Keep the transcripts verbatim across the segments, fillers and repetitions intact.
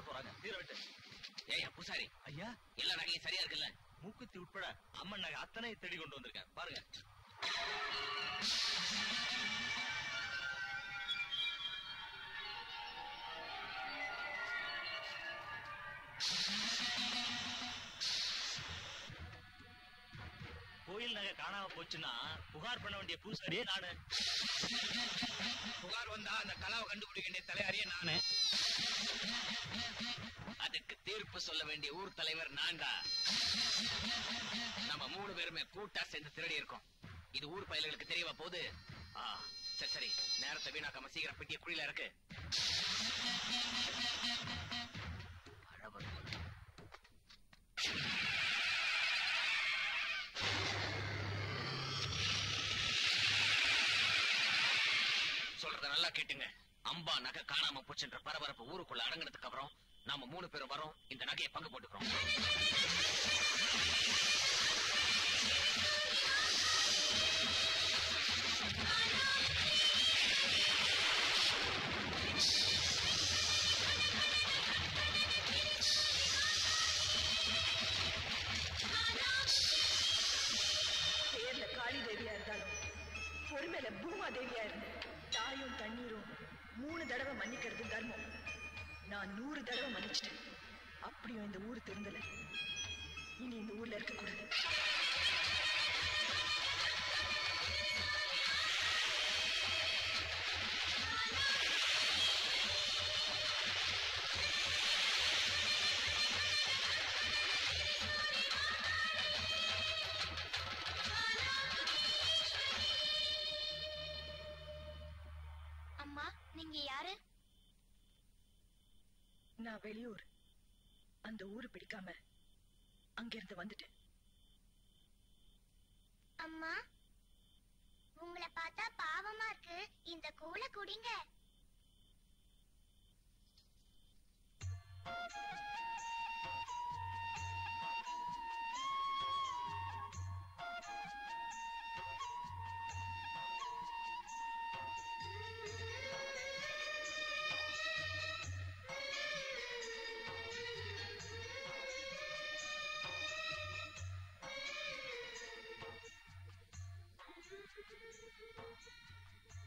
செத்துற போறாங்க. தீர விட்டு. ஏய் பூசாரி ஐயா, எல்லா நகையும் சரியா இருக்குல்ல? மூக்குத்தி உட்பட அம்மன் நகை அத்தனை தேடி கொண்டு வந்திருக்கேன் பாருங்க. கோயில் நகை காணாம போச்சுன்னா புகார் பண்ண வேண்டிய பூசாரியே நானு. புகார் வந்தா அந்த கலாவை கண்டுபிடிக்க வேண்டிய தலையாரியே நானு. அதுக்கு தீர்ப்பு சொல்ல வேண்டிய ஊர் தலைவர் நான் தான். நம்ம மூணு பேருமே கூட்டா சேர்ந்து திருடி இருக்கோம். இது ஊர் பயல்களுக்கு தெரியவா போகுது? சரி சரி, நேரத்தை வீணாக்காம சீக்கிரம் பெட்டிய குழியில இருக்கு. நல்லா கேட்டுங்க. அம்பா நகை காணாம போச்சுன்ற பரபரப்பு ஊருக்குள்ள அடங்கினதுக்கு அப்புறம் நாம மூணு பேரும் வரோம், இந்த நகையை பங்கு போட்டுக்கிறோம். பேர்ல காளி தேவியா இருந்தாலும் பொறுமையில பூமா தேவியா இருந்த தாயும் தண்ணீரும் மூணு தடவை மன்னிக்கிறது தர்மம். நான் நூறு தடவை மன்னிச்சிட்டேன். அப்படியும் இந்த ஊரு திருந்தல. இனி இந்த ஊர்ல இருக்கக்கூடாது. நான் வெளியூர், அந்த ஊரு பிடிக்காம அங்கிருந்து வந்துட்டேன். அம்மா, உங்களை பார்த்தா பாவமா இருக்கு. இந்த கூளை குடிங்க.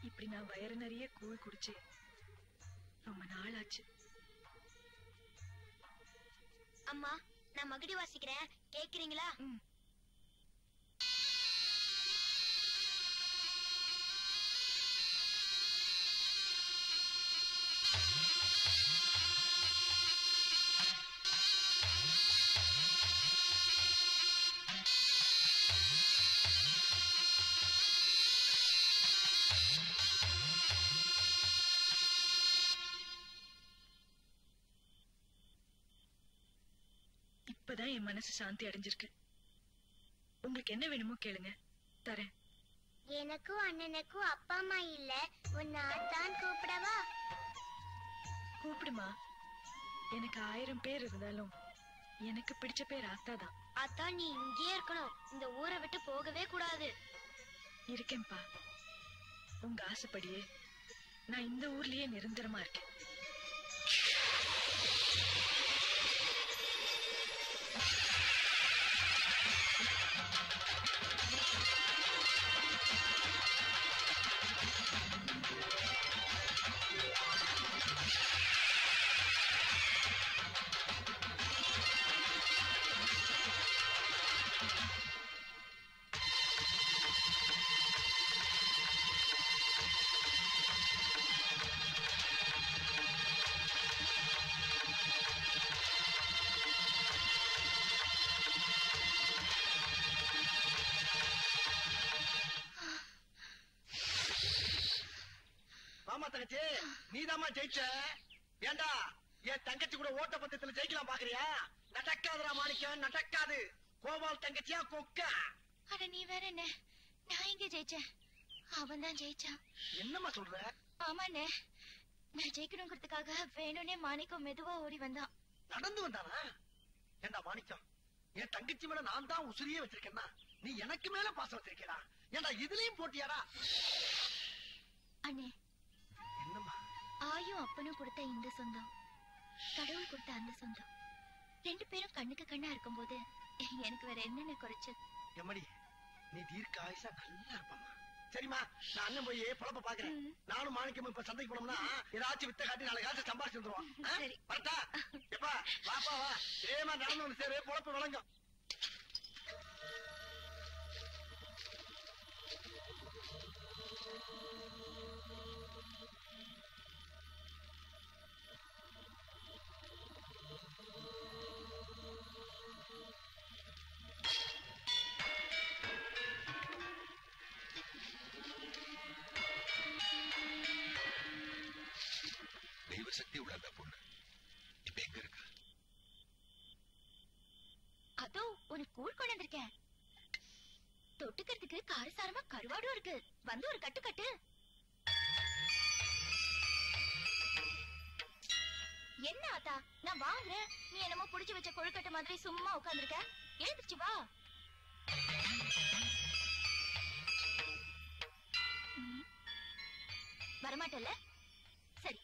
இப்படி நான் வயிறு நிறைய கூழ் குடிச்சு ரொம்ப நாள் ஆச்சு. அம்மா, நான் மகிடி வாசிக்கிறேன், கேக்குறீங்களா? இப்பதான் என் மனசு சாந்தி அடைஞ்சிருக்கு. உங்களுக்கு என்ன வேணுமோ கேளுங்க, தரேன். எனக்கும் அண்ணனுக்கும் அப்பா அம்மா இல்ல, உன்னாத்தான் கூப்பிடவா? கூப்பிடுமா. எனக்கு ஆயிரம் பேர் இருந்தாலும் எனக்கு பிடிச்ச பேர் ஆத்தாதான். ஆத்தா, நீ இங்கேயே இருக்கணும். இந்த ஊரை விட்டு போகவே கூடாது. இருக்கேன்பா. உங்க ஆசைப்படியே நான் இந்த ஊர்லயே நிரந்தரமா இருக்கேன். நீதாமா ஜெயிச்ச? ஏண்டா, என் தங்கச்சி கூட ஓட்ட பந்தயத்துல ஜெயிக்கலாம் பாக்குறியா? நடக்காதுடா மாணிக்கம், நடக்காது. கோபால் தங்கச்சியா கொக்கா. அட நீ வேற என்ன, நான் எங்க ஜெயிச்சேன்? அவன் தான் ஜெயிச்சான். என்னம்மா சொல்ற? ஆமாண்ணே, நான் ஜெயிக்கணுங்கிறதுக்காக வேணும்னே மாணிக்கம் மெதுவா ஓடி வந்தான். நடந்து வந்தானா? ஏண்டா மாணிக்கம், என் தங்கச்சி மேல நான் தான் உசுரியே வச்சிருக்கேன்னா நீ எனக்கு மேல பாசம் வச்சிருக்கா? ஏண்டா இதுலயும் போட்டியாடா? அண்ணே, ஆயும் அப்பனும் கொடுத்த இந்த சொந்தம் கடவுள் கொடுத்த அந்த சொந்தம். ரெண்டு பேரும் கண்ணுக்கு கண்ணா இருக்கும் போது எனக்கு வேற என்னென்ன குறைச்சல். நீ தீர்க்க ஆயுசா நல்லா இருப்பா. சரிமா, நான் அண்ணன் போய் பொழப்ப பாக்குறேன். நானும் மாணிக்கம் இப்ப சந்தைக்கு போனோம்னா ஏதாச்சும் வித்த காட்டி நாலு காசு சம்பாரிச்சு வந்துருவான். வரட்டா? எப்பா வாப்பா வா. ஏமா நடந்து வந்து சேரு, பொழப்பு வழங்கும். தெய்வ சக்தி உள்ள அந்த பொண்ணு இப்ப எங்க இருக்கா? அதோ உனக்கு கூழ் கொண்டு வந்திருக்கேன். தொட்டுக்கிறதுக்கு காரசாரமா கருவாடும் இருக்கு. வந்து ஒரு கட்டு கட்டு. என்ன ஆத்தா, நான் வாங்குறேன், நீ என்னமோ புடிச்சு வச்ச கொழுக்கட்டை மாதிரி சும்மா உட்கார்ந்துருக்க. எழுந்திருச்சு வா. வரமாட்டல்ல? சரி,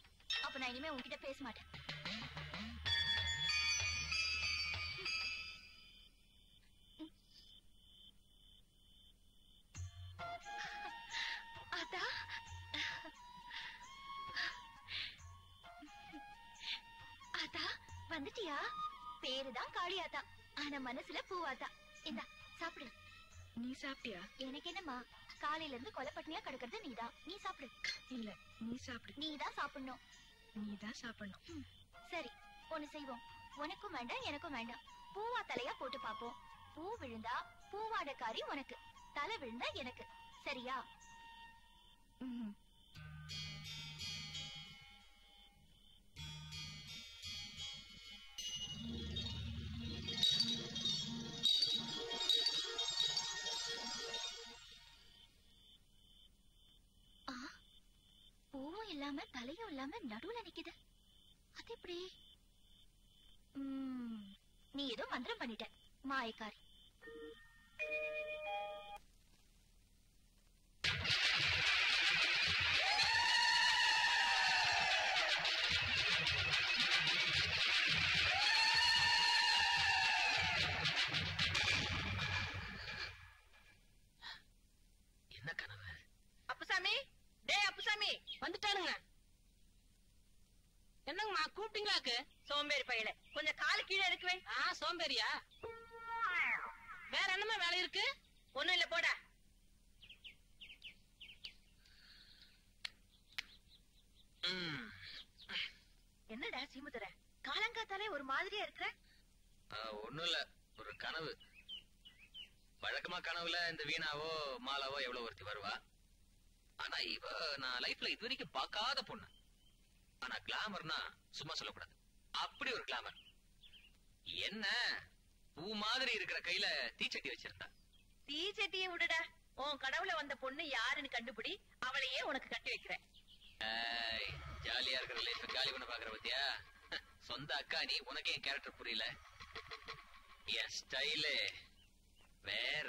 அப்ப நான் இனிமே உன்கிட்ட பேச மாட்டேன். ஆத்தா ஆத்தா வந்துட்டியா? பேருதான் காளியாத்தா, ஆனா மனசுல பூவாத்தா. இந்த சாப்பிடு. நீ சாப்பிட்டியா? எனக்கு என்னமா, காலையில இருந்து கொலப்பட்டினியா கிடக்கிறது நீதான். நீ சாப்பிடு. இல்ல, நீ சாப்பிடு. நீதான் சாப்பிடணும். நீதான் சாப்பிடணும். சரி, ஒண்ணு செய்வோம். உனக்கும் வேண்டாம் எனக்கும் வேண்டாம். பூவா தலையா போட்டு பாப்போம். பூ விழுந்தா பூவாடக்காரி உனக்கு, தலை விழுந்தா எனக்கு. சரியா? பூவும் இல்லாம தலையும் இல்லாம நடுவுல நிக்குது. அது எப்படி? நீ ஏதோ மந்திரம் பண்ணிட்ட மாயக்காரி. என்ன கனவு? அப்புசாமி, டே அப்புசாமி வந்துட்டானுங்க. என்னங்கம்மா கூப்பிட்டீங்களாக்கு? சோம்பேறி பையல, கொஞ்சம் காலு கீழே இருக்குவேன். ஆ, சோம்பேறியா? வேற என்னமா வேலை இருக்கு? ஒண்ணும் இல்ல, போடா. என்னடா சீமுதர காலங்காத்தாலே ஒரு மாதிரியா இருக்கிற? ஒண்ணும் இல்ல, ஒரு கனவு. வழக்கமா கனவுல இந்த வீணாவோ மாலாவோ எவ்வளவு ஒருத்தி வருவா. ஆனா இவ நான் லைஃப்ல இது வரைக்கும் பாக்காத பொண்ணு. ஆனா கிளாமர்னா சும்மா சொல்லக்கூடாது, அப்படி ஒரு கிளாமர். என்ன பூ மாதிரி இருக்கிற கையில தீச்சட்டி வச்சிருந்தா. தீச்சட்டியை விடுடா, உன் கடவுள வந்த பொண்ணு யாருன்னு கண்டுபிடி, அவளையே உனக்கு கட்டி வைக்கிறேன். ஜாலியா இருக்கிற லைஃப் காலி பண்ண பாக்குற பத்தியா சொந்த அக்கா நீ. உனக்கு என் கேரக்டர் புரியல, என் ஸ்டைலு வேற.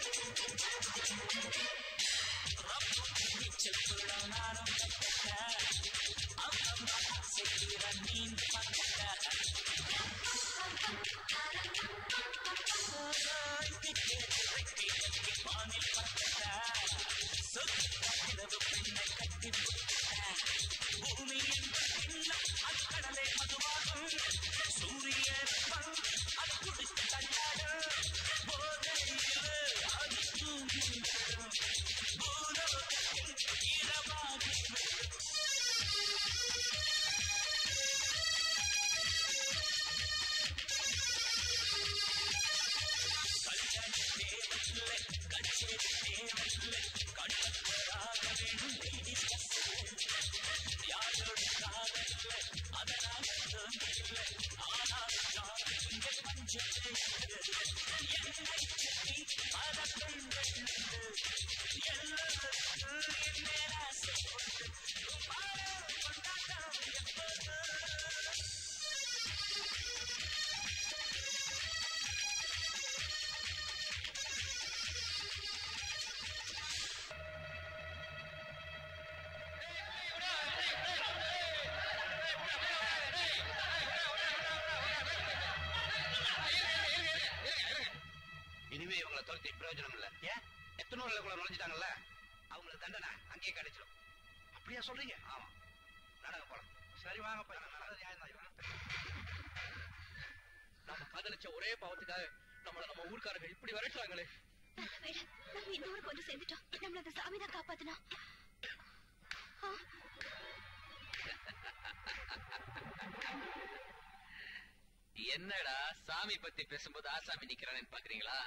என்னடா சாமி பத்தி பேசும்போது ஆசாமி நிக்கிறானு பாக்குறீங்களா?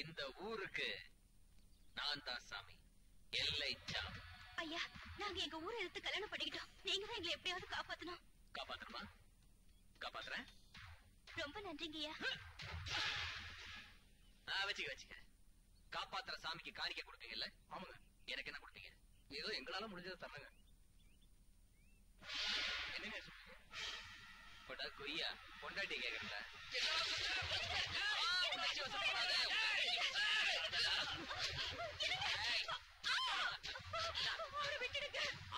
இந்த ஊருக்கு நான் தான் சாமி, எல்லை சாமி. ஐயா, நாங்க எங்க ஊரை எடுத்து கல்யாணம் பண்ணிக்கிட்டோம். நீங்க தான் எங்களை எப்படியாவது காப்பாத்தணும். காப்பாத்தணுமா? காப்பாத்துறேன். ரொம்ப நன்றிங்கய்யா. வச்சுக்க வச்சுக்க. காப்பாத்துற சாமிக்கு காணிக்க கொடுப்பீங்க இல்ல? ஆமாங்க. எனக்கு என்ன கொடுப்பீங்க? ஏதோ எங்களால முடிஞ்சதை தரணுங்க. என்னங்க படா கொய்யா பொண்டாட்டி கேக்குறா.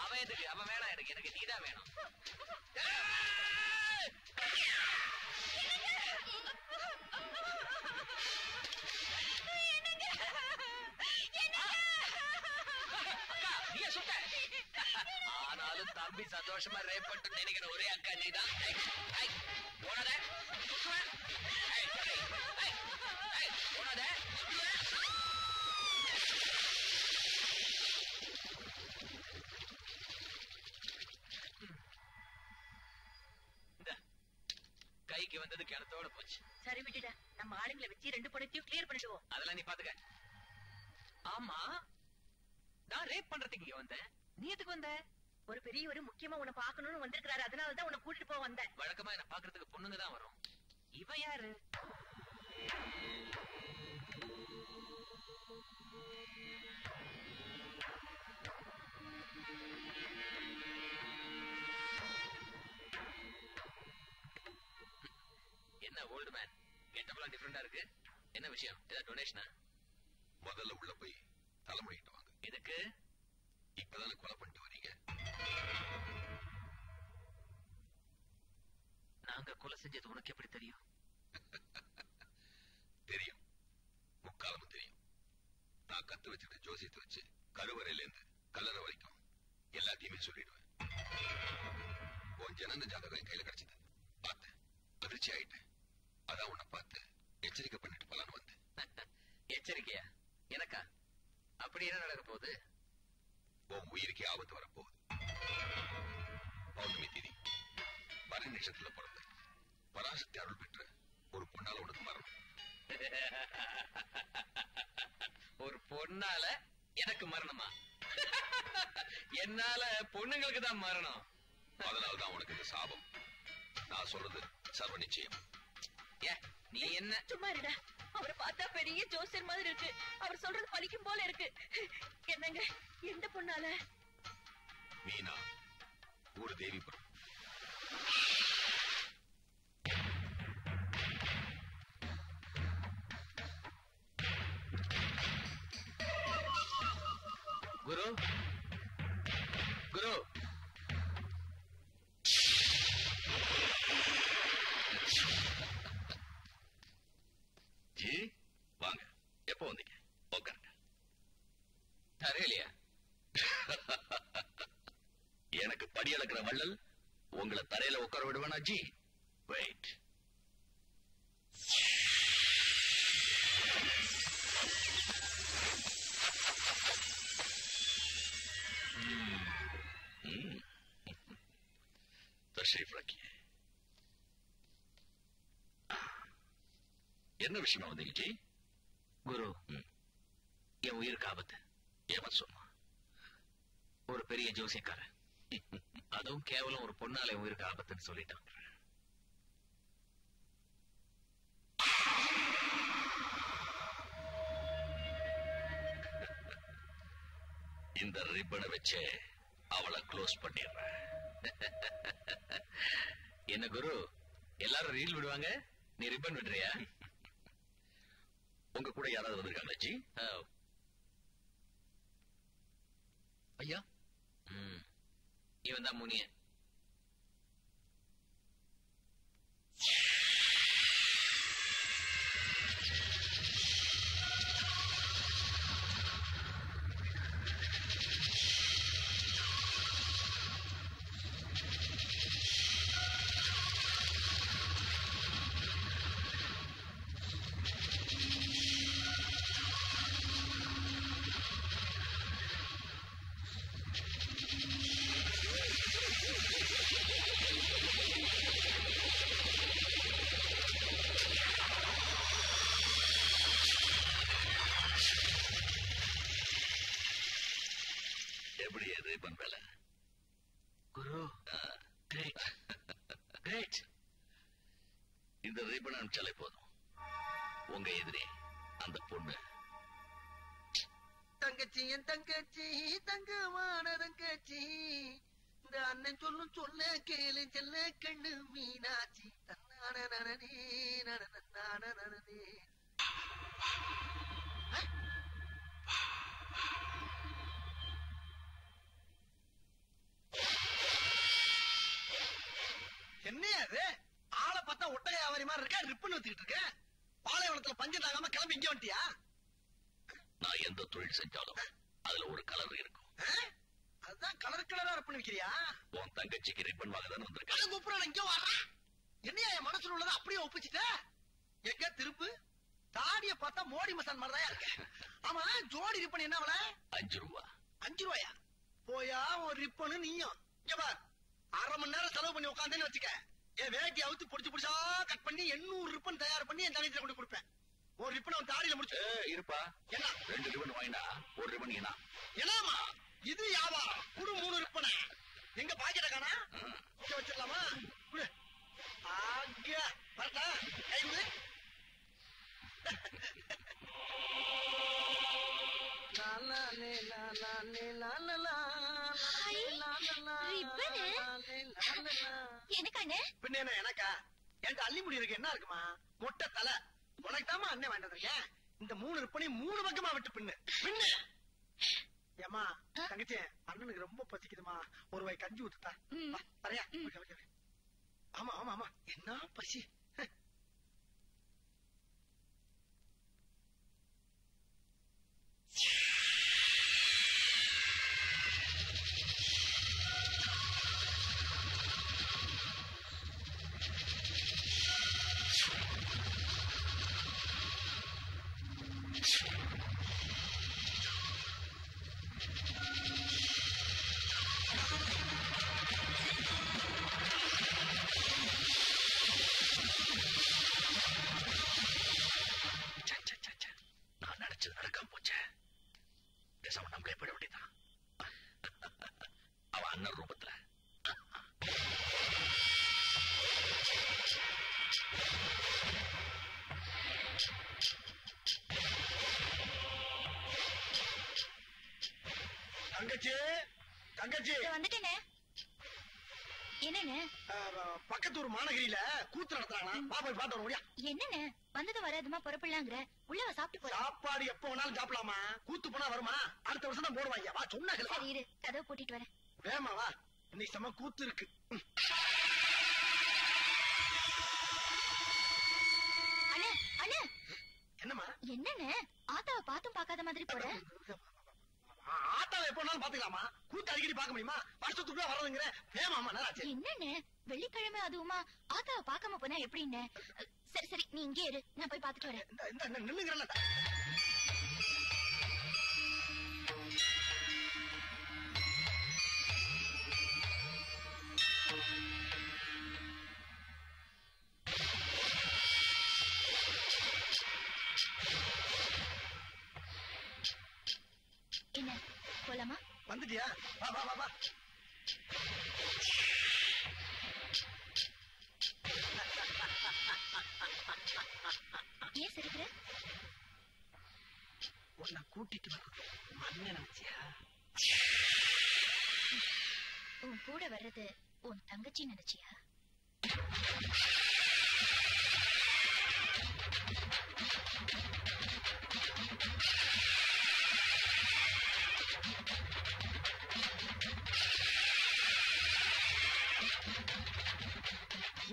அவன் எதுக்கு? அவன் வேணாம் எனக்கு, எனக்கு நீதான் வேணும். தம்பி சந்தோஷமா ரேப்பட்டு நினைக்கிற ஒரே அக்கா நீ தான். கைக்கு வந்தது கிணத்தோட போச்சு. சரி விட்டுடா, நம்ம ஆளுங்களை வச்சு ரெண்டு படத்தையும் கிளியர் பண்ணிடுவோம். அதெல்லாம் நீ பாத்துக்க. ஆமா, நான் ரேப் பண்றதுக்கு இங்க வந்தேன். நீ எதுக்கு வந்த? ஒரு பெரிய ஒரு முக்கியமா உன்னை பாக்கணும்னு வந்திருக்காரு, அதனாலதான் உன்னை கூட்டிட்டு போக வந்தேன். வழக்கமா என்ன பாக்குறதுக்கு பொண்ணுங்க தான் வரும். இவ யாரு? என்ன ஓல்டு மேன் கெட்டப்பெல்லாம் டிஃபரெண்டா இருக்கு. என்ன விஷயம்? ஏதாவது டொனேஷனா? முதல்ல உள்ள போய் தலைமுடிக்கிட்டு வாங்க. எதுக்கு? இப்பதானே கொலை பண்ணிட்டு வரீங்க. நாங்க கொலை செஞ்சது உனக்கு எப்படி தெரியும்? தெரியும், முக்காலமும் தெரியும். நான் கத்து வச்சுட்டு ஜோசியத்தை வச்சு கருவறையிலேருந்து கல்லறை வரைக்கும் எல்லாத்தையுமே சொல்லிடுவேன். உன் ஜனந்த ஜாதகம் கையில கிடைச்சது பார்த்து அதிர்ச்சி ஆயிட்டேன். அதான் உன்னை பார்த்து எச்சரிக்கை பண்ணிட்டு போலான்னு வந்து. எச்சரிக்கையா? எனக்கா? அப்படி என்ன நடக்க போகுது? உன் உயிருக்கே ஆபத்து வரப்போகுது. பௌர்ணமி திதி, பரணி நட்சத்திரத்துல பிறந்த பராசக்தி அருள் பெற்ற ஒரு பொண்ணால உனக்கு மரணம். ஒரு பொண்ணால எனக்கு மரணமா? என்னால பொண்ணுங்களுக்கு தான் மரணம். அதனாலதான் உனக்கு இந்த சாபம். நான் சொல்றது சர்வ நிச்சயம். நீ என்ன சும்மா இருடா. அவரை பார்த்தா பெரிய ஜோசியர் மாதிரி இருக்கு. அவர் சொல்றது பலிக்கும் போல இருக்கு. என்னங்க, எந்த பொண்ணால? மீனா, ஒரு தேவி பொண்ணு. குரு குரு ஜி வாங்க. எப்போ வந்தீங்க? உட்காருங்க. தரையிலையா? எனக்கு படி அளக்கிற வள்ளல் உங்களை தரையில உட்கார விடுவேனா ஜி? வெயிட். தஷரீஃப் ரக்கியே, என்ன விஷயமா வந்தீங்க ஜி? குரு, என் உயிருக்கு ஆபத்து. ஏன் சொன்னா? ஒரு பெரிய ஜோசியக்காரன், அதுவும் கேவலம் ஒரு பொண்ணாலே உயிருக்கு ஆபத்துன்னு சொல்லிட்டான். இந்த ரிப்பனை வச்சு அவளை க்ளோஸ் பண்ணிடுறேன். என்ன குரு, எல்லாரும் ரீல் விடுவாங்க, நீ ரிப்பன் விடுறியா? உங்க கூட யாராவது வந்திருக்காங்களா ஜி? ஐயா, இவன் தான் முனிய. இந்த ரீபன் அனுப்பிச்சாலே போதும், உங்க எதிரே அந்த பொண்ணு. தங்கச்சியன் தங்கச்சி, தங்கமான தங்கச்சி, இந்த அண்ணன் சொல்லும் சொல்ல கேளு செல்ல கண்ணு மீனாச்சி. தன்னான நனனே நனநான நனனே. என்னையாது ஆளை பார்த்தா ஒட்டகை வியாபாரி மாதிரி இருக்க, ரிப்பன் வச்சுக்கிட்டு இருக்க, பாலைவனத்துல பஞ்சம் தாங்காம கிளம்பி இங்க வந்துட்டியா? நான் எந்த தொழில் செஞ்சாலும் அதுல ஒரு கலர் இருக்கும். அதுதான் கலர் கலரா ரிப்பன் வைக்கிறியா? உன் தங்கச்சிக்கு ரிப்பன் வாங்கதான் வந்திருக்கேன். கூப்பிடல, இங்க வர. என்னையா என் மனசுல உள்ளதை அப்படியே ஒப்பிச்சுட்ட? எங்க திருப்பு தாடிய பார்த்தா மோடி மசான் மாதிரிதான் இருக்க. ஆமா, ஜோடி ரிப்பன் என்ன விலை? அஞ்சு ரூபா. அஞ்சு ரூபாயா? போயா ஒரு ரிப்பனு நீயும். அரை மணி நேரம் செலவு பண்ணி உட்காந்து வச்சுக்க, என் வேட்டி அவுத்து பிடிச்சு பிடிச்சா கட் பண்ணி எண்ணூறு ரிப்பன் தயார் பண்ணி என் தனியில கொண்டு கொடுப்பேன். ஒரு ரிப்பன் அவன் தாடியில முடிச்சு இருப்பா. ஏன்னா ரெண்டு ரிப்பன் வாங்கினா ஒரு ரிப்பன் ஏனா ஏனாமா இது யாவா குடு மூணு ரிப்பன எங்க பாக்கெட்ட காணா வச்சிடலாமா? ஆக வரட்டா கைது. லாலா லே லாலா லே லாலா அள்ளிமுடி இருக்கு. என்ன இருக்குமா? மொட்டை தலை உனக்கு தாமா அண்ணன் வாங்கிட்டு இருக்கேன். இந்த மூணு ரிப்பனை மூணு பக்கமா விட்டு பின்னு பின்னு. ஏமா தங்கச்சி, அண்ணனுக்கு ரொம்ப பசிக்குதுமா, ஒரு வாய் கஞ்சி ஊத்துட்டா வரையா? ஆமா ஆமா ஆமா, என்ன பசி. பக்கத்தூர் மாநகரியில கூத்து நடத்துறாங்களா, வா போய் பாட்டு வர முடியா? என்னங்க வந்தது வராதுமா புறப்படலாங்கிற, உள்ளவ சாப்பிட்டு போற. சாப்பாடு எப்ப வேணாலும் சாப்பிடலாமா, கூத்து போனா வருமா? அடுத்த வருஷம் தான் போடுவாங்க, வா சொன்னாங்க. சரி இரு, கதவு பூட்டிட்டு வரேன். வேமா வா, இன்னைக்கு செம கூத்து இருக்கு. அண்ணே அண்ணே என்னமா? என்னங்க ஆத்தாவை பாத்தும் பாக்காத மாதிரி போற? ஆத்தாவை எப்ப வேணாலும் பாத்துக்கலாமா, கூத்து அடிக்கடி பாக்க முடியுமா? வருஷத்துக்குள்ள வர்றதுங்கிற, வேமாமா நேராச்சு. என்னன்னு வெள்ளிக்கிழமை அதுவுமா ஆத்தாவை பாக்காம போனா எப்படின்னு? சரி சரி நீ இங்கே இரு, நான் போய் பாத்துட்டு வரேன். நில்லுங்கிறேன். என்ன போலாமா? வந்துட்டியா? வா வா வா வா. ஏன் சிரிக்கிற? உன்னை கூட்டிட்டு மண்ண நினைச்சியா? உன் கூட வர்றது உன் தங்கச்சி நினைச்சியா?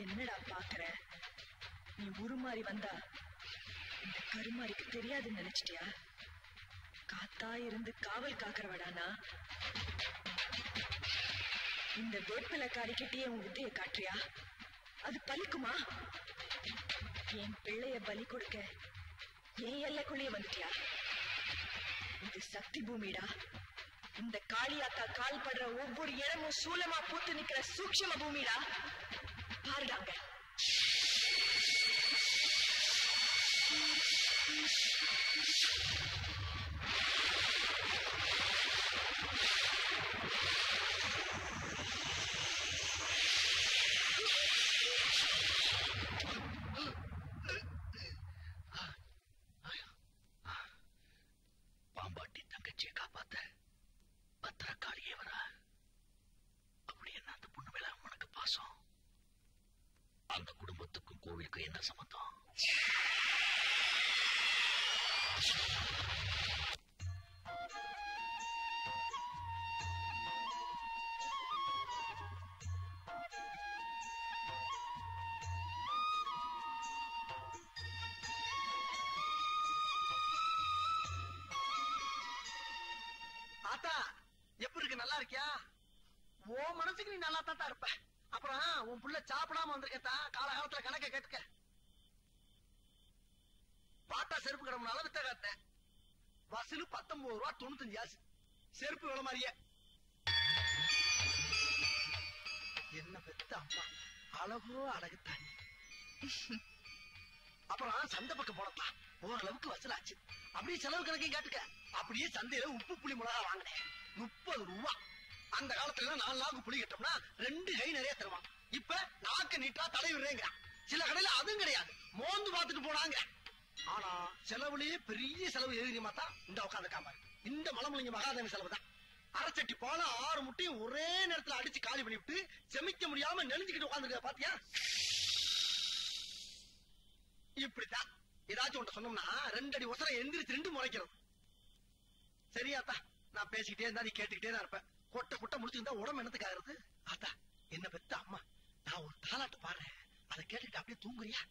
என்னடா பாக்குற? நீ உருமாறி வந்தா இந்த கருமாரிக்கு தெரியாதுன்னு நினைச்சிட்டியா? காத்தா இருந்து காவல் காக்குறவடானா இந்த வேப்பிலக்காரிக்கிட்டே உன் வித்தைய காட்டுறியா? அது பலிக்குமா? என் பிள்ளைய பலி கொடுக்க ஏன் எல்லைக்குள்ளே வந்துட்டியா? இது சக்தி பூமிடா. இந்த காளியாத்தா கால் படுற ஒவ்வொரு இடமும் சூலமா பூத்து நிக்கிற சூக்ஷம பூமிடா. பாருடாங்க, பாம்பாட்டி தங்கச்சியை காப்பாத்த பத்திரக்காளியே வர. அப்படி என்ன அந்த பொண்ணு மேல உனக்கு பாசம்? அந்த குடும்பத்துக்கும் கோவிலுக்கும் என்ன சம்பந்தம்? ஆத்தா எப்படி இருக்கு? நல்லா இருக்கியா? ஓ மனசுக்கு நீ நல்லா தாத்தா இருப்ப. அப்புறம் உன் புள்ள சாப்பிடாம வந்திருக்கா, காலகாலத்துல கணக்க கேட்டுக்க. பாட்டா செருப்பு கடவுனால வித்த காட்டினேன். வசூலு பத்தொன்பது ரூபா தொண்ணூத்தஞ்சு ஆசு. செருப்பு வேலை மாறிய என்ன பெத்த அம்மா, அழகோ அழகுத்தான். அப்புறம் சந்தை பக்கம் போனப்பா ஓரளவுக்கு வசூலாச்சு. அப்படியே செலவு கணக்கையும் கேட்டுக்க. அப்படியே சந்தையில உப்பு புளி மிளகா வாங்கினேன், முப்பது ரூபா. அந்த காலத்துல நாலு நாக்கு புளி கட்டோம்னா ரெண்டு கை நிறைய தருவாங்க. இப்ப நாக்கு நீட்டா தலைவிடுறேங்க. சில கடையில அதுவும் கிடையாது, மோந்து பாத்துட்டு போனாங்க. ஆனா செலவுலயே பெரிய செலவு எதிரியமா தான் இந்த உட்காந்துக்காம இருக்கு. இந்த மலமுலிங்க மகாதேவி செலவு தான். அரைச்சட்டி போல ஆறு முட்டையும் ஒரே நேரத்துல அடிச்சு காலி பண்ணிவிட்டு செமிக்க முடியாம நெளிஞ்சுக்கிட்டு உட்காந்துருக்க பாத்தியா? இப்படிதான் ஏதாச்சும் ஒன்று சொன்னோம்னா ரெண்டு அடி ஒசரம் எந்திரிச்சு ரெண்டு முளைக்கிறது. சரியாத்தா, நான் பேசிக்கிட்டே இருந்தா நீ கேட்டுக்கிட்டே தான் இருப்பேன். கொட்டை கொட்டை முடிச்சுருந்தா உடம்பு என்னத்துக்கு ஆகுறது? ஆத்தா என்ன பெத்த அம்மா. நான் ஒரு தாலாட்டு பாடுறேன், அதை கேட்டுட்டு அப்படியே தூங்குறியா?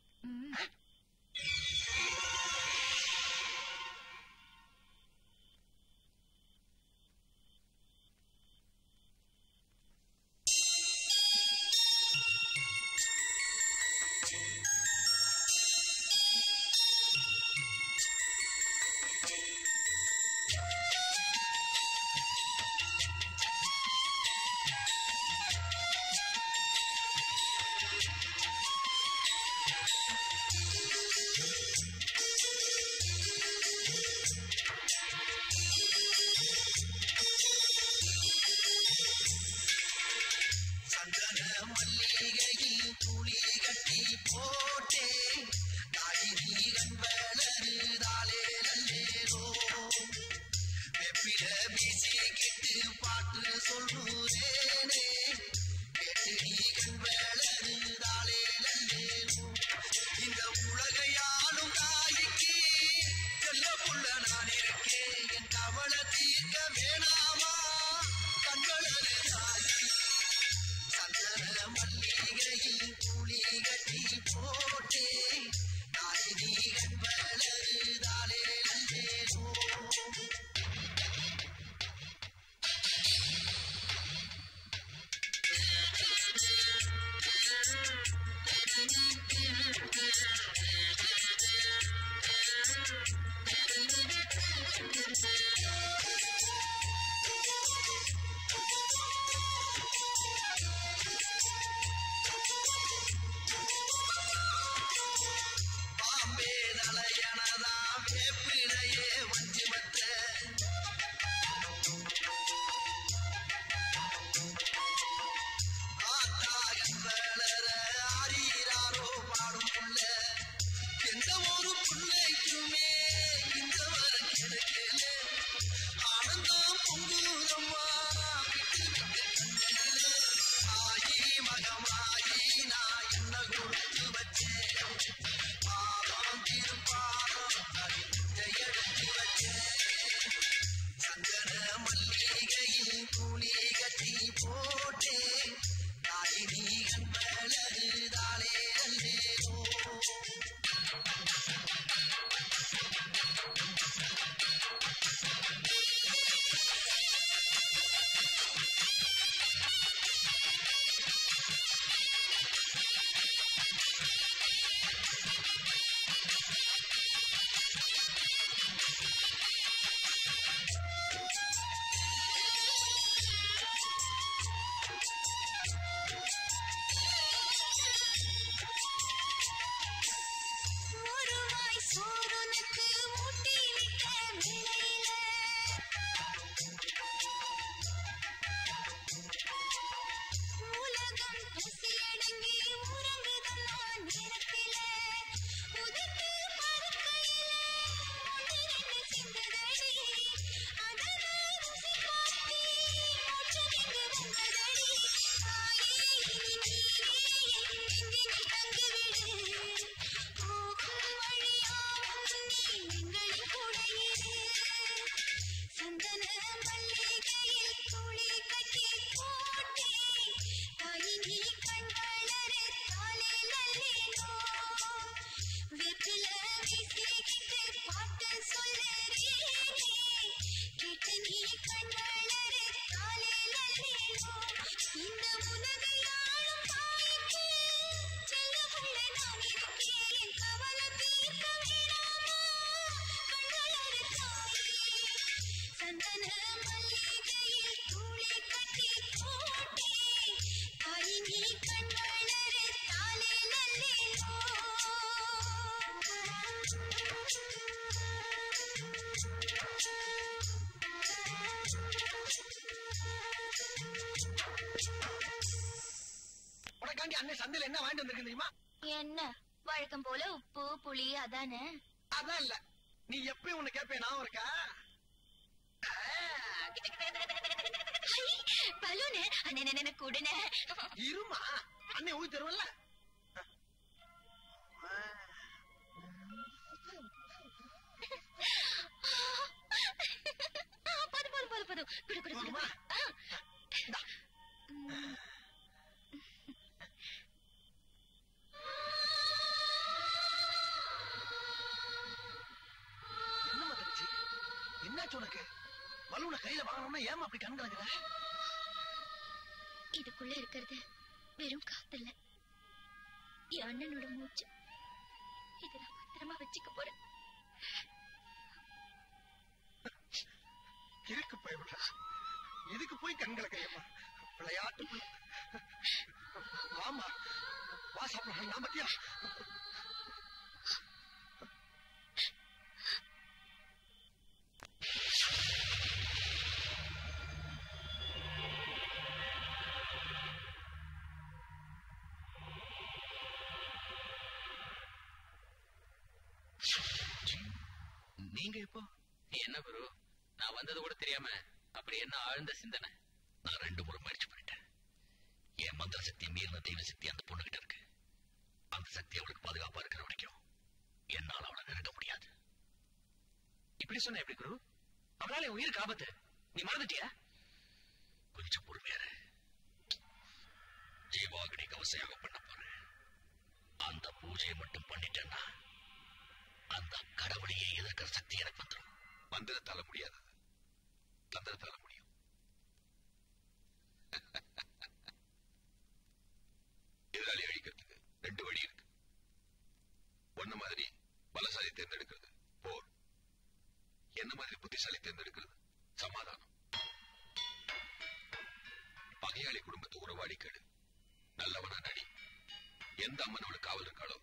நீங்க இப்போ என்ன ப்ரோ, நான் வந்தது கூட தெரியாம அப்படி என்ன ஆழ்ந்த சிந்தனை. நான் ரெண்டு முறை முயற்சி பண்ணிட்டேன். என் மந்திர சக்தி மீறின தெய்வ சக்தி அந்த பொண்ணு கிட்ட இருக்கு. அந்த சக்தி அவளுக்கு பாதுகாப்பா இருக்கிற வரைக்கும் என்னால் அவளை நெருங்க முடியாது. இப்படி சொன்ன எப்படி குரு, அவளால என் உயிருக்கு ஆபத்து. நீ மறந்துட்டியா? கொஞ்சம் பொறுமையாரு. ஜீவாகினி கவசையாக பண்ண போறேன். அந்த பூஜையை மட்டும் பண்ணிட்டேன்னா அந்த கடவுளையே எதிர்க்கிற சக்தி எனக்கு வந்துடும். மந்திரத்தால முடியாது, தந்திரத்தால முடியும். எதிராளி அழிக்கிறதுக்கு ரெண்டு வழி இருக்கு. ஒன்னு மாதிரி பலசாலி தேர்ந்தெடுக்கிறது போர், என்ன மாதிரி புத்திசாலி தேர்ந்தெடுக்கிறது சமாதானம். பகையாளி குடும்பத்து உறவாடி கேடு, நல்லவனா நடி. எந்த அம்மன் அவளுக்கு காவல் இருக்காளோ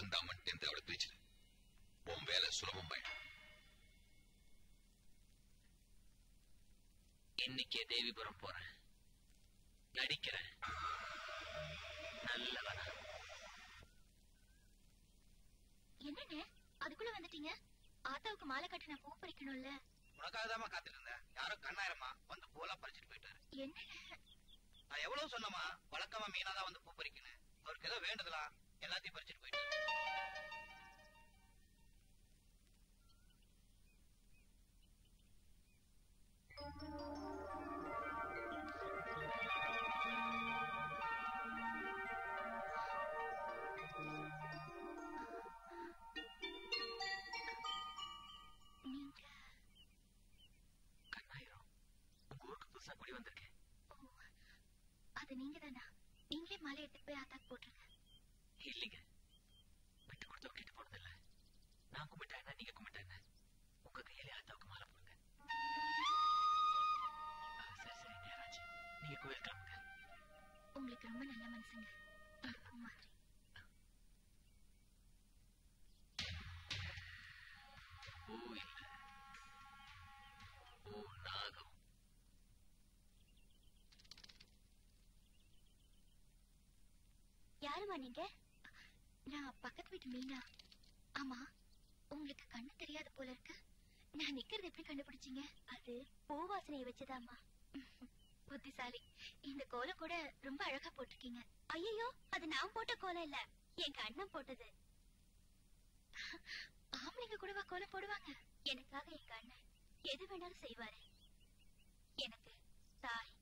அந்த அம்மன் தேர்ந்து அவளை பிரிச்சிரு. உன் வேலை சுலபம் ஆயிடும். இன்னைக்கே தேவிபுரம் போறேன், நடிக்கிறேன். நல்லவனா என்னங்க அதுக்குள்ள வந்துட்டீங்க? ஆத்தாவுக்கு மாலை கட்டின பூ பறிக்கணும்ல. உனக்காக தான் காத்துட்டு இருந்தேன். யாரும் கண்ணாயிரமா வந்து போலா பறிச்சுட்டு போயிட்டாரு. என்ன நான் எவ்வளவு சொன்னமா வழக்கமா மீனா தான் வந்து பூ பறிக்கணும், அவருக்கு ஏதோ வேண்டுதலாம், எல்லாத்தையும் பறிச்சுட்டு போயிட்டு. யாருமா நீங்க? நான் பக்கத்து வீட்டு மீனா. ஆமா, உங்களுக்கு கண்ணு தெரியாது போல இருக்கு. நான் நிக்கிறது எப்படி கண்டுபிடிச்சீங்க? அது பூவாசனையை வச்சுதாமா. புத்திசாலி. இந்த கோலம் கூட ரொம்ப அழகா போட்டிருக்கீங்க. ஐயோ, அது நான் போட்ட கோலம் இல்ல, எங்க அண்ணன் போட்டது. ஆம்பளைங்க கூடவா கோலம் போடுவாங்க? எனக்காக எங்க அண்ணன் எது வேணாலும் செய்வாரு. எனக்கு தாய்,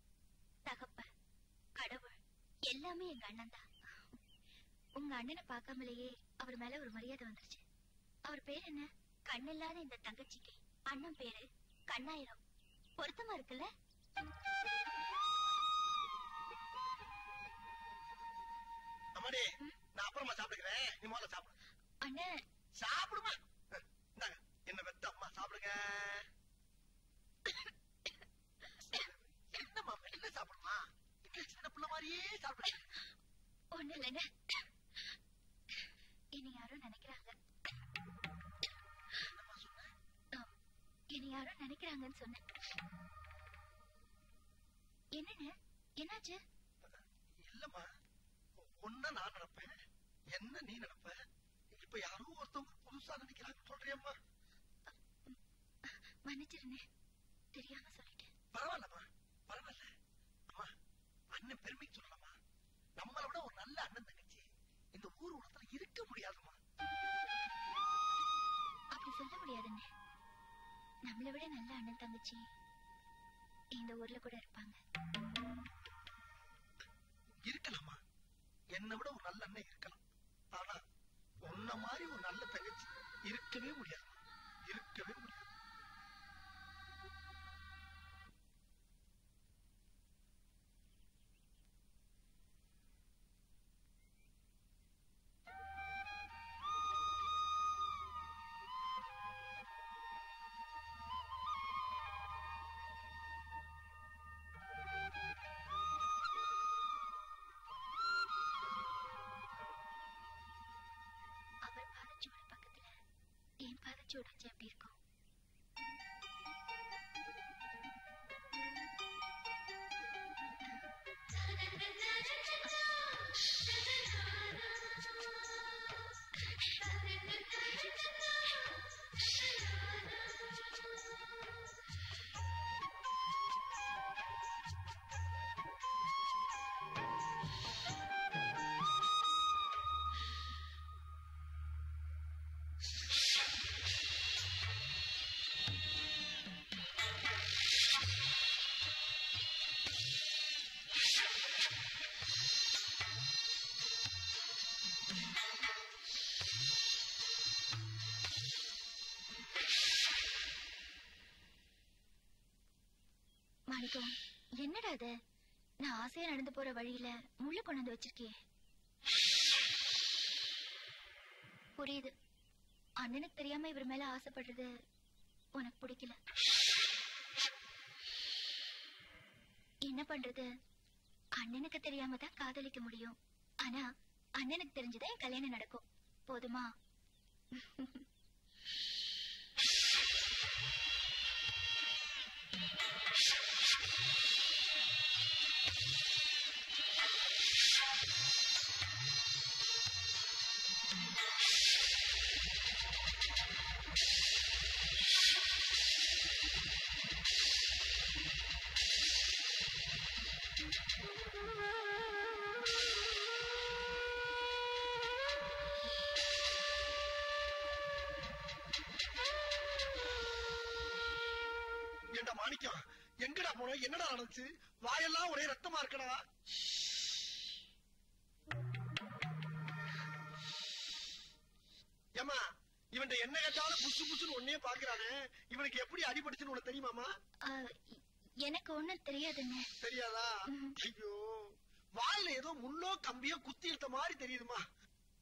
தகப்பன், கடவுள் எல்லாமே எங்க அண்ணன் தான். உங்க அண்ணனை பாக்காமலேயே அவர் மேல ஒரு மரியாதை வந்துருச்சு. அவர் பேர் என்ன? கண் இல்லாத இந்த தங்கச்சிக்கு அண்ணன் பேரு கண்ணாயிரம். பொருத்தமா இருக்குல்ல? அம்மாடி, நான் அப்புறமா சாப்பிடுக்கிறேன், நீ முதல்ல சாப்பிடு. அண்ணே சாப்பிடுமா? இந்தாங்க, என்ன பெத்த அம்மா சாப்பிடுங்க. என்னம்மா என்ன சாப்பிடுமா? சின்ன பிள்ளை மாதிரியே சாப்பிடுங்க. ஒண்ணு இல்லைங்க, என்னை யாரும் நினைக்கிறாங்க, என்னை யாரும் நினைக்கிறாங்கன்னு சொன்ன. என்னன்னு என்னாச்சு? இல்லம்மா, ஒன்ன நான் நினைப்பேன், என்ன நீ நினைப்ப. இப்ப யாரோ ஒருத்தவங்க புதுசா நினைக்கிறாங்க சொல்றியம்மா. மன்னிச்சிருந்தேன், தெரியாம சொல்லிட்டேன். பரவாயில்லம்மா, பரவாயில்ல. அம்மா, அண்ணன் பெருமைக்கு சொல்லலாமா, நம்மளை விட ஒரு நல்ல அண்ணன் தங்கச்சி இந்த ஊர் உலகத்துல இருக்க முடியாதுமா. அப்படி சொல்ல முடியாதுன்னு, நம்மளை விட நல்ல அண்ணன் தங்கச்சி இந்த ஊர்ல கூட இருப்பாங்க. இருக்கலாமா, என்னை விட ஒரு நல்ல அண்ணன் இருக்கலாம், ஆனா உன்ன மாதிரி ஒரு நல்ல தங்கச்சி இருக்கவே முடியாது, இருக்கவே முடியாது. என்னடா அது, நான் ஆசையா நடந்து போற வழியில முள்ளு கொண்டு வச்சிருக்கேன். புரியுது, அண்ணனுக்கு தெரியாம இவர் மேல ஆசைப்படுறது உனக்கு பிடிக்கல. என்ன பண்றது, அண்ணனுக்கு தெரியாம தான் காதலிக்க முடியும். ஆனா அண்ணனுக்கு தெரிஞ்சுதான் என் கல்யாணம் நடக்கும். போதுமா? மாணிக்கம், எங்கடா போன, என்னடா நடந்துச்சு, வாயெல்லாம் ஒரே ரத்தமா இருக்கடா. ஏமா இவன் என்ன கேட்டாலும் புசு புசுன்னு ஒன்னே பாக்குறானே, இவனுக்கு எப்படி அடிபடுச்சுன்னு உனக்கு தெரியுமாமா? எனக்கு ஒண்ணும் தெரியாதுங்க. தெரியாதா? ஐயோ, வாயில ஏதோ முன்னோ கம்பியோ குத்தி எடுத்த மாதிரி தெரியுதுமா.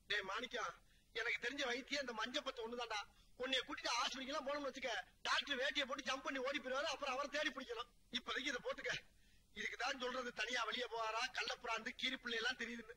டே மாணிக்கம், எனக்கு தெரிஞ்ச வைத்தியம் அந்த மஞ்சப்பத்து ஒண்ணுதான்டா. உன்னைய கூட்டிட்டு ஆஸ்பத்திரிக்கு எல்லாம் போனோம்னு வச்சுக்க, டாக்டர் வேட்டியை போட்டு ஜம்ப் பண்ணி ஓடி போயிடுவாரு, அப்புறம் அவரை தேடி பிடிக்கணும். இப்போதைக்கு இதை போட்டுக்க. இதுக்குதான் சொல்றது தனியா வெளியே போவாரா, கள்ளப்புறாந்து கீரி பிள்ளை எல்லாம் தெரியுதுன்னு.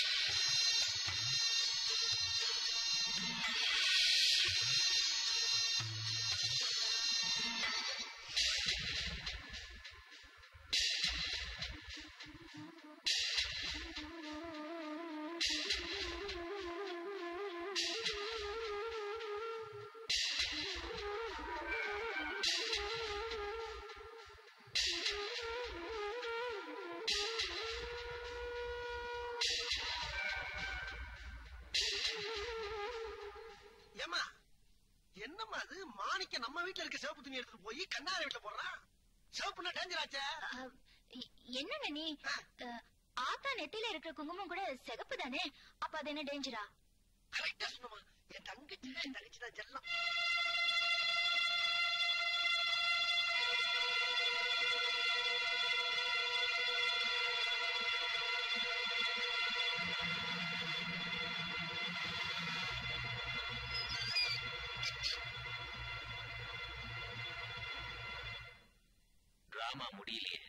டிராமா முடியலையே,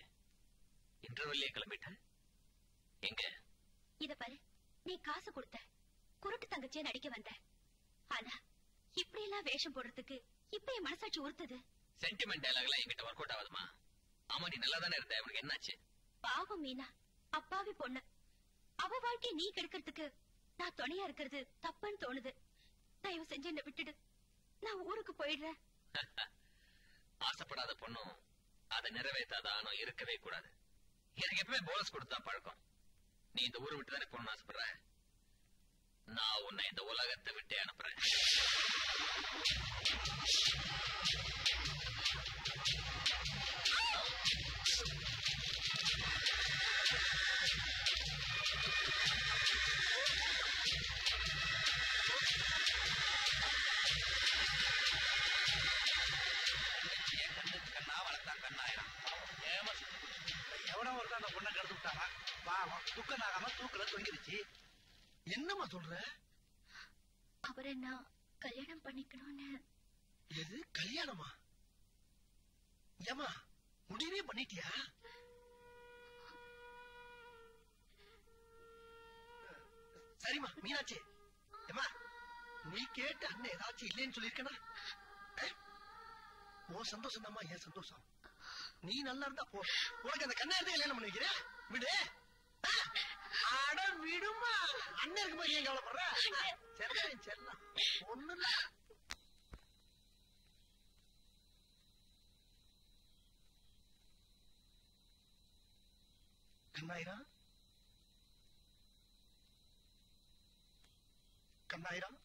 இன்டர்வெல்லே கிளம்பிட்ட. எங்க இத பாரு, நீ காசு கொடுத்த குருட்டு தங்கச்சியை நடிக்க வந்த. ஆனா இப்படி எல்லாம் வேஷம் போடுறதுக்கு இப்ப என் மனசாட்சி உறுத்துது. சென்டிமெண்ட் டயலாக் எல்லாம் என்கிட்ட ஒர்க் அவுட் ஆகுதுமா? ஆமா, நீ நல்லா தானே இருந்த, உனக்கு என்னாச்சு? பாவம் மீனா, அப்பாவி பொண்ணு, அவ வாழ்க்கையை நீ கெடுக்கிறதுக்கு நான் துணையா இருக்கிறது தப்புன்னு தோணுது. தயவு செஞ்சு என்ன விட்டுடு, நான் ஊருக்கு போயிடுறேன். ஆசைப்படாத பொண்ணும் அதை நிறைவேற்றாதானோ இருக்கவே கூடாது. எனக்கு எப்பவுமே போனஸ் கொடுத்தா பழக்கம். நீ இந்த ஊரை விட்டு தானே போகணும்னு ஆசைப்படுற, நான் உன்னை இந்த உலகத்தை விட்டே அனுப்புறேன். என்னமா சொல்ற? அவரை நான் கல்யாணம் பண்ணிக்கணும்னு. எது கல்யாணமா? ஏமா முடிவே பண்ணிட்டியா? சரிமா மீனாட்சி, ஏமா நீ கேட்ட அண்ணன் ஏதாச்சும் இல்லைன்னு சொல்லிருக்கா? உன் சந்தோஷம் தான்மா என் சந்தோஷம். நீ நல்லா இருந்தா போ, உனக்கு அந்த கண்ணாடி கல்யாணம் பண்ணி வைக்கிறேன். விடு விடுமா, அண்ணன் இருக்குமா, ஏன் கவலைப்படுற? சரி செல்லாம் ஒண்ணுல. கண்ணாயிரம் கண்ணாயிரம்,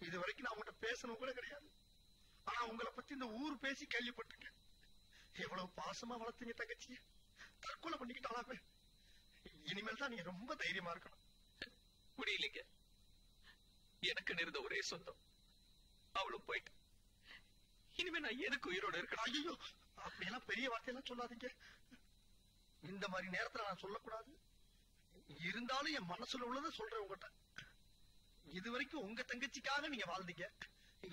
இது வரைக்கும் நான் உங்கள்கிட்ட பேசணும் கூட கிடையாது. ஆனா உங்களை பத்தி இந்த ஊர் பேசி கேள்விப்பட்டிருக்கேன். எவ்வளவு பாசமா வளர்த்தீங்க தங்கச்சி, தற்கொலை பண்ணிக்கிட்டாலாமே. இனிமேல் தான் நீங்க ரொம்ப தைரியமா இருக்கணும். முடியலைங்க, எனக்கு நேர்ந்த ஒரே சொந்தம் அவளும் போயிட்டு இனிமே நான் எதுக்கு உயிரோட இருக்கணும்? ஐயோ, அப்படியெல்லாம் பெரிய வார்த்தையெல்லாம் சொல்லாதீங்க. இந்த மாதிரி நேரத்துல நான் சொல்லக்கூடாது, இருந்தாலும் என் மனசுல உள்ளதை சொல்றேன் உங்ககிட்ட. இது வரைக்கும் உங்க தங்கச்சிக்காக நீங்க வாழ்ந்தீங்க,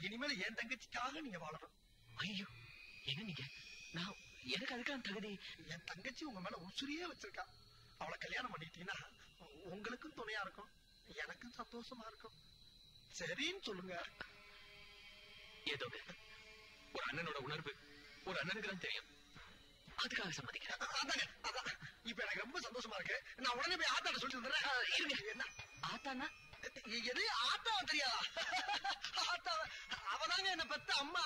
இனிமேல என் தங்கச்சிக்காக நீங்க வாழணும். ஐயோ என்ன நீங்க, நான் எனக்கு அதுக்கான தகுதி? என் தங்கச்சி உங்க மேல உசுரியே வச்சிருக்கா. அவளை கல்யாணம் பண்ணிட்டீங்கன்னா உங்களுக்கும் துணையா இருக்கும், எனக்கும் சந்தோஷமா இருக்கும். சரின்னு சொல்லுங்க. ஏதோ ஒரு அண்ணனோட உணர்வு ஒரு அண்ணனுக்கு தான் தெரியும், அதுக்காக சம்மதிக்கிறேன். அதாங்க அதான், இப்ப எனக்கு ரொம்ப சந்தோஷமா இருக்கு. நான் உடனே போய் ஆத்தாட்ட சொல்லிட்டு வந்துடுறேன். என்ன ஆத்தானா? எது ஆத்தாவை தெரியாதா? ஆத்தாவ அவதாங்க என்ன பெத்த அம்மா,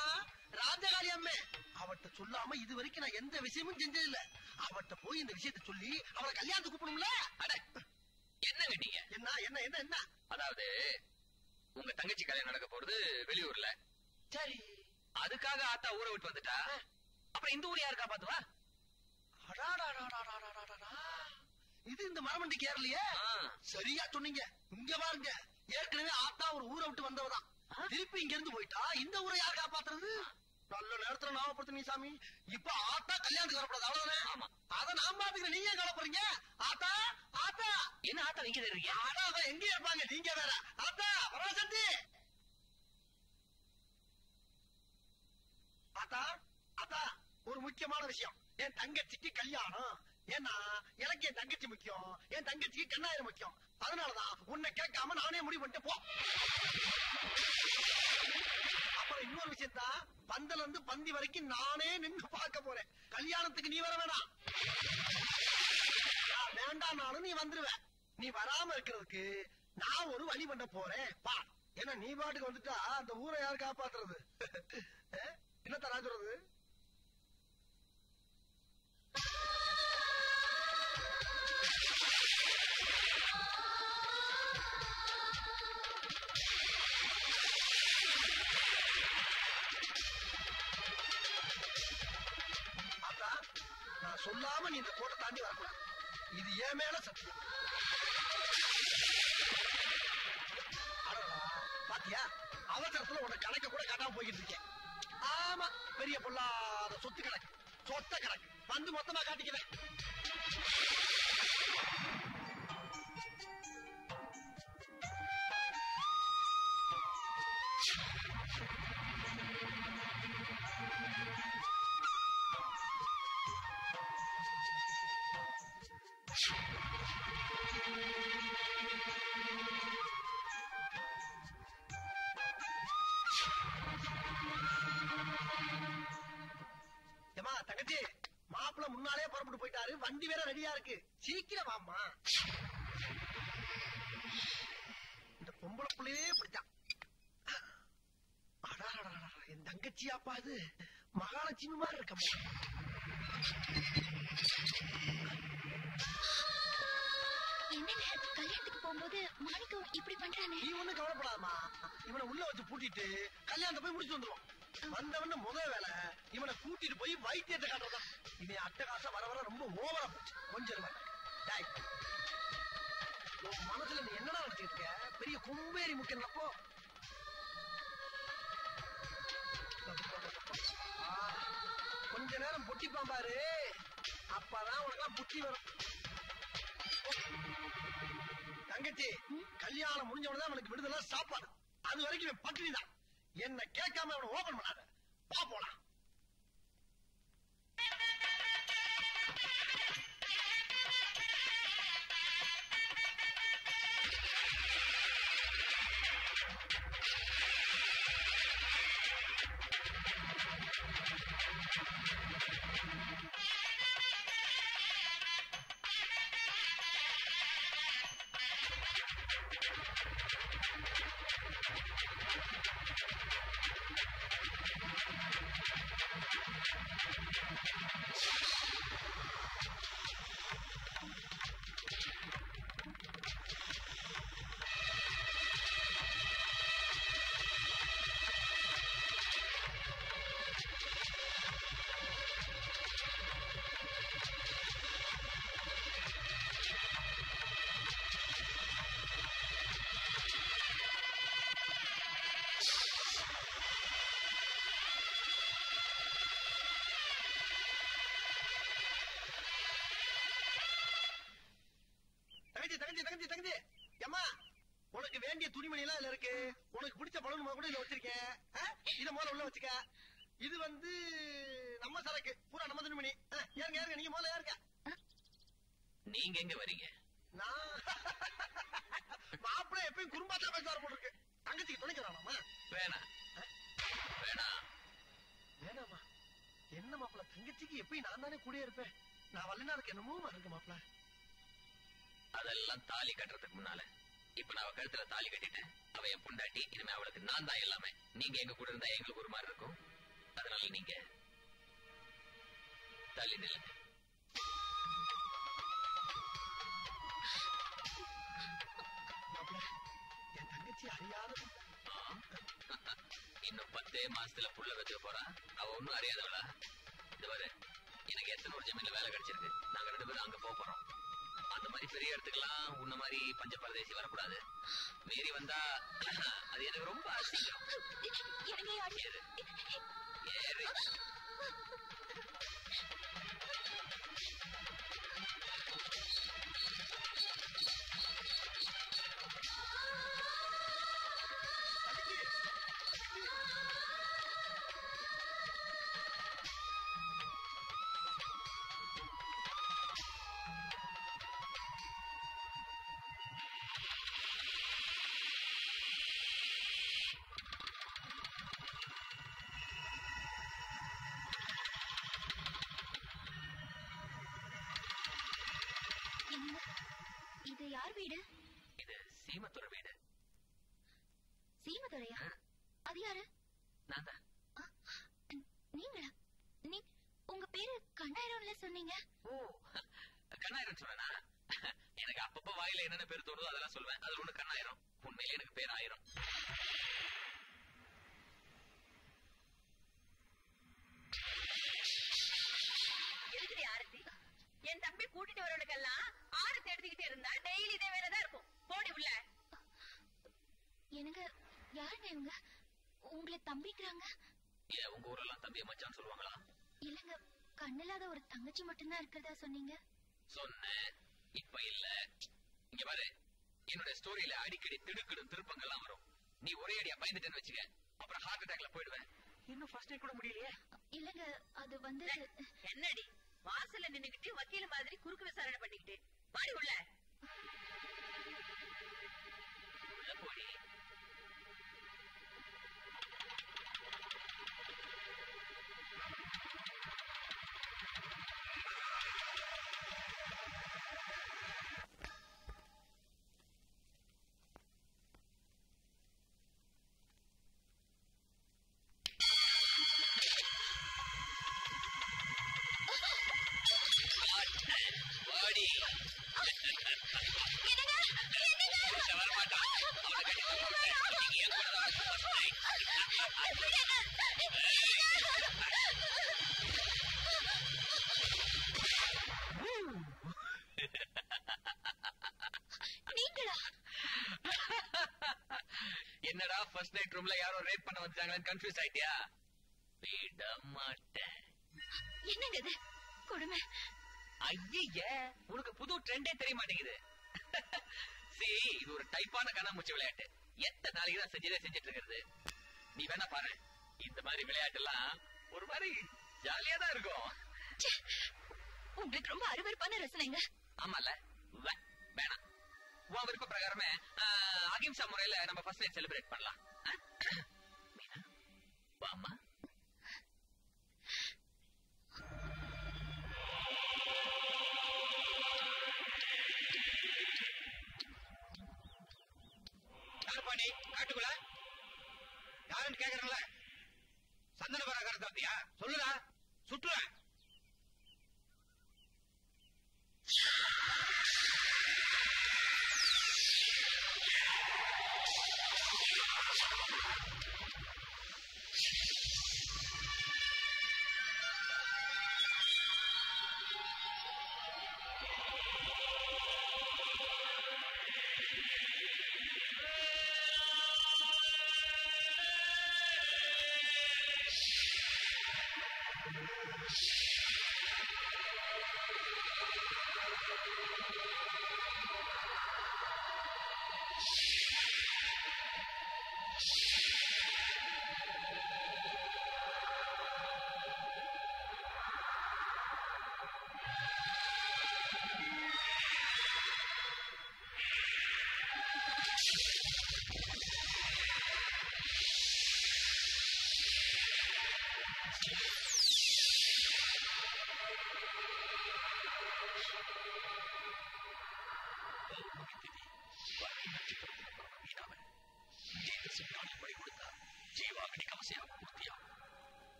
ராஜகாளி அம்மே. அவட்ட சொல்லாம இது வரைக்கும் நான் எந்த விஷயமும் செஞ்சதில்லை. அவட்ட போய் இந்த விஷயத்த சொல்லி அவளை கல்யாணத்துக்கு கூப்பிடும்ல. அட என்னங்க நீங்க என்ன என்ன என்ன என்ன அதாவது உங்க தங்கச்சி கல்யாணம் நடக்க போறது வெளியூர்ல. சரி, அதுக்காக ஆத்தா ஊரை விட்டு வந்துட்டா, அப்புறம் இந்த ஊர் யாரு காப்பாத்துவா? இது இந்த மரமண்டிக்கு ஏறலையே. சரியா சொன்னீங்க. இங்க பாருங்க, ஏற்கனவே ஆத்தா ஒரு ஊரை விட்டு வந்தவதான், திருப்பி இங்க இருந்து போயிட்டா இந்த ஊரை யார் காப்பாத்துறது? நல்ல நேரத்துல ஞாபகப்படுத்த நீ சாமி. இப்ப ஆத்தா கல்யாணத்துக்கு வரப்படாது, அவ்வளவுதானே? அதை நான் பாத்துக்கிறேன், நீங்க கலப்புறீங்க. ஆத்தா ஆத்தா என்ன ஆத்தா நீங்க தெரியுங்க, ஆனா அதான் எங்க இருப்பாங்க நீங்க வேற. ஆத்தா பராசக்தி, ஆத்தா ஆத்தா ஒரு முக்கியமான விஷயம். என் தங்கச்சிக்கு கல்யாணம். ஏன்னா எனக்கு என் தங்கச்சி முக்கியம், என் தங்கச்சிக்கு கண்ணாயிரம் முக்கியம். அதனாலதான் உன்னை கேட்காம நானே முடிவு பண்ணிட்டு போ. அப்புறம் இன்னொரு விஷயத்தா, பந்தல இருந்து பந்தி வரைக்கும் நானே நின்று பார்க்க போறேன். கல்யாணத்துக்கு நீ வர வேணாம், வேண்டாம் நானும் நீ வந்துருவ. நீ வராம இருக்கிறதுக்கு நான் ஒரு வழி பண்ண போறேன் பா. ஏன்னா நீ பாட்டுக்கு வந்துட்டா அந்த ஊரை யாரு காப்பாத்துறது? என்னத்த ராஜுறது? சொல்லாம நீ இந்த கோட்டை தாண்டி வரக்கூடாது, இது ஏன் மேல சத்தியம். பாத்தியா, அவசரத்துல உன்னை கணக்க கூட கட்டாம போய்கிட்டு இருக்கேன். ஆமா, பெரிய பொல்லாத சொத்து கணக்கு, சொத்த கணக்கு வந்து மொத்தமா காட்டிக்கிறேன். வண்டி வேற ரெடியா இருக்கு, சீக்கிரம் வாம்மா. இந்த பொம்பளை புள்ளையே பிடிச்சான். என் தங்கச்சியாப்பா, இது மகாலட்சுமி மாதிரி இருக்க. என்னங்க கல்யாணத்துக்கு போகும்போது மாணிக்கம் இப்படி பண்றானே? நீ ஒண்ணு கவலைப்படாதமா, இவனை உள்ள வச்சு பூட்டிட்டு கல்யாணத்தை போய் முடிச்சு வந்துருவோம். வந்தவன முதல் வேலை இவனை கூட்டிட்டு போய் வைத்தியத்தை காட்டுறதான். இவன் அட்ட காசா வர வர ரொம்ப ஓவரா போச்சு. கொஞ்சம் மனசுல நீ என்னடா வச்சிருக்க? பெரிய கும்பேரி முக்கியப்போ கொஞ்ச நேரம் பொட்டிப்பான் பாரு, அப்பதான் உனக்கெல்லாம் புத்தி வரும். தங்கச்சி கல்யாணம் முடிஞ்ச உடனே அவனுக்கு விடுதலை சாப்பாடு, அது வரைக்கும் பட்டினி தான். என்ன கேட்காம அவனை ஓபன் பண்ணாத, பா போலாம். உனக்கு வேண்டிய துணிமணி எல்லாம் இதுல இருக்கு. உனக்கு பிடிச்ச பழம் கூட இதுல வச்சிருக்கேன். இத முதல்ல உள்ள வச்சுக்க. இது வந்து நம்ம சரக்கு, பூரா நம்ம துணிமணி. யாருங்க யாருங்க நீங்க முதல்ல யாருங்க? நீங்க எங்க வரீங்க? நான் மாப்பிள்ள எப்பயும் குறும்பாத்தா பேச வர போட்டு இருக்கு. தங்கச்சிக்கு துணைக்கிறானாமா? வேணா வேணா வேணாமா. என்ன மாப்பிள்ள, தங்கச்சிக்கு எப்பயும் நான் தானே கூடயே இருப்பேன். நான் வரலன்னா அதுக்கு என்னமோ இருக்கு மாப்பிள்ள. அதெல்லாம் தாலி கட்டுறதுக்கு முன்னால இப்ப நான் கழுத்துல தாலி கட்டிட்டேன். அவ என் பொண்டாட்டி, இனிமே அவளுக்கு நான் தான் எல்லாமே. நீங்க எங்க கூட இருந்தா எங்களுக்கு ஒரு மாதிரி இருக்கும். அதனால நீங்க தாலி நில்லுங்க. இன்னும் பத்தே மாசத்துல புள்ள வச்ச போறான். அவ ஒன்னும் அறியாதவளா? இது வர எனக்கு எத்தனை ஒரு ஜமீன்ல வேலை கிடைச்சிருக்கு. நாங்க ரெண்டு பேரும் அங்க போறோம். அந்த மாதிரி பெரிய இடத்துக்கெல்லாம் உன்ன மாதிரி பஞ்ச பரதேசி வரக்கூடாது. மீறி வந்தா அது எனக்கு ரொம்ப அசிங்கம். வீடு இது சீமத்துறை வீடு. சீமத்துறையா? அது யாரு? நான் தான். நீங்களா? நீ உங்க பேரு கண்ணாயிரம்ல சொன்னீங்க. ஓ, கண்ணாயிரம் சொன்னா எனக்கு அப்பப்ப வாயில என்னென்ன பேர் தோணுதோ அதெல்லாம் சொல்லுவேன். அதுல ஒண்ணு கண்ணாயிரம். உண்மையில எனக்கு பேர் ஆயிரம். எழுதி ஆரத்தி என் தம்பி கூட்டிட்டு வரவனுக்கெல்லாம் ஆரத்தி எடுத்துக்கிட்டே இருந்தா டெய்லி இதே வேலைதான் இருக்கும். போடி உள்ள. எனக்கு யாருங்க இவங்க? உங்களை தம்பிக்கிறாங்க. ஏன் உங்க ஊரெல்லாம் தம்பியை மச்சான்னு சொல்லுவாங்களா? இல்லங்க, கண்ணில்லாத ஒரு தங்கச்சி மட்டும்தான் இருக்கிறதா சொன்னீங்க. சொன்னேன், இப்ப இல்ல. இங்க பாரு, என்னோட ஸ்டோரியில அடிக்கடி திடுக்கிடும் திருப்பங்கள்லாம் வரும். நீ ஒரே அடியா பயந்துட்டேன்னு வச்சுக்க, அப்புறம் ஹார்ட் அட்டாக்ல போயிடுவேன். இன்னும் ஃபர்ஸ்ட் டே கூட முடியலையே. இல்லங்க, அது வந்து என்னடி வாசல்ல நின்னுகிட்டு வக்கீல் மாதிரி குறுக்கு விசாரணை பண்ணிக்கிட்டு பாடி உள்ள உள்ள போடி. என்னடா ஃபர்ஸ்ட் நைட் ரூம்ல யாரோ ரேப் பண்ண வந்தாங்கன்னு கன்ஃபியூஸ் ஆயிட்டியா? விட மாட்டேன். என்னங்க இது கொடுமை? ஐயே, உனக்கு புது ட்ரெண்டே தெரிய மாட்டேங்குது. சரி, இது ஒரு டைப்பான கண்ணாமூச்சி விளையாட்டு. எத்தனை நாளைக்கு தான் செஞ்சதே செஞ்சிட்டு இருக்கிறது. நீ வேணா பாரு, இந்த மாதிரி விளையாட்டு எல்லாம் ஒரு மாதிரி ஜாலியா தான் இருக்கும். உங்களுக்கு ரொம்ப அருவருப்பான ரசனைங்க. ஆமால, வேணாம். உன் விருப்ப பிரகாரமே அகிம்சா முறையில நம்ம ஃபர்ஸ்ட் நைட் செலிப்ரேட் பண்ணலாம். மீனா வாமா. கார்பாடி காட்டுக்குள்ள யாருன்னு கேக்குறல. சந்தன பராகாரத்தை பத்தியா சொல்லுடா, சுற்றுவேன்.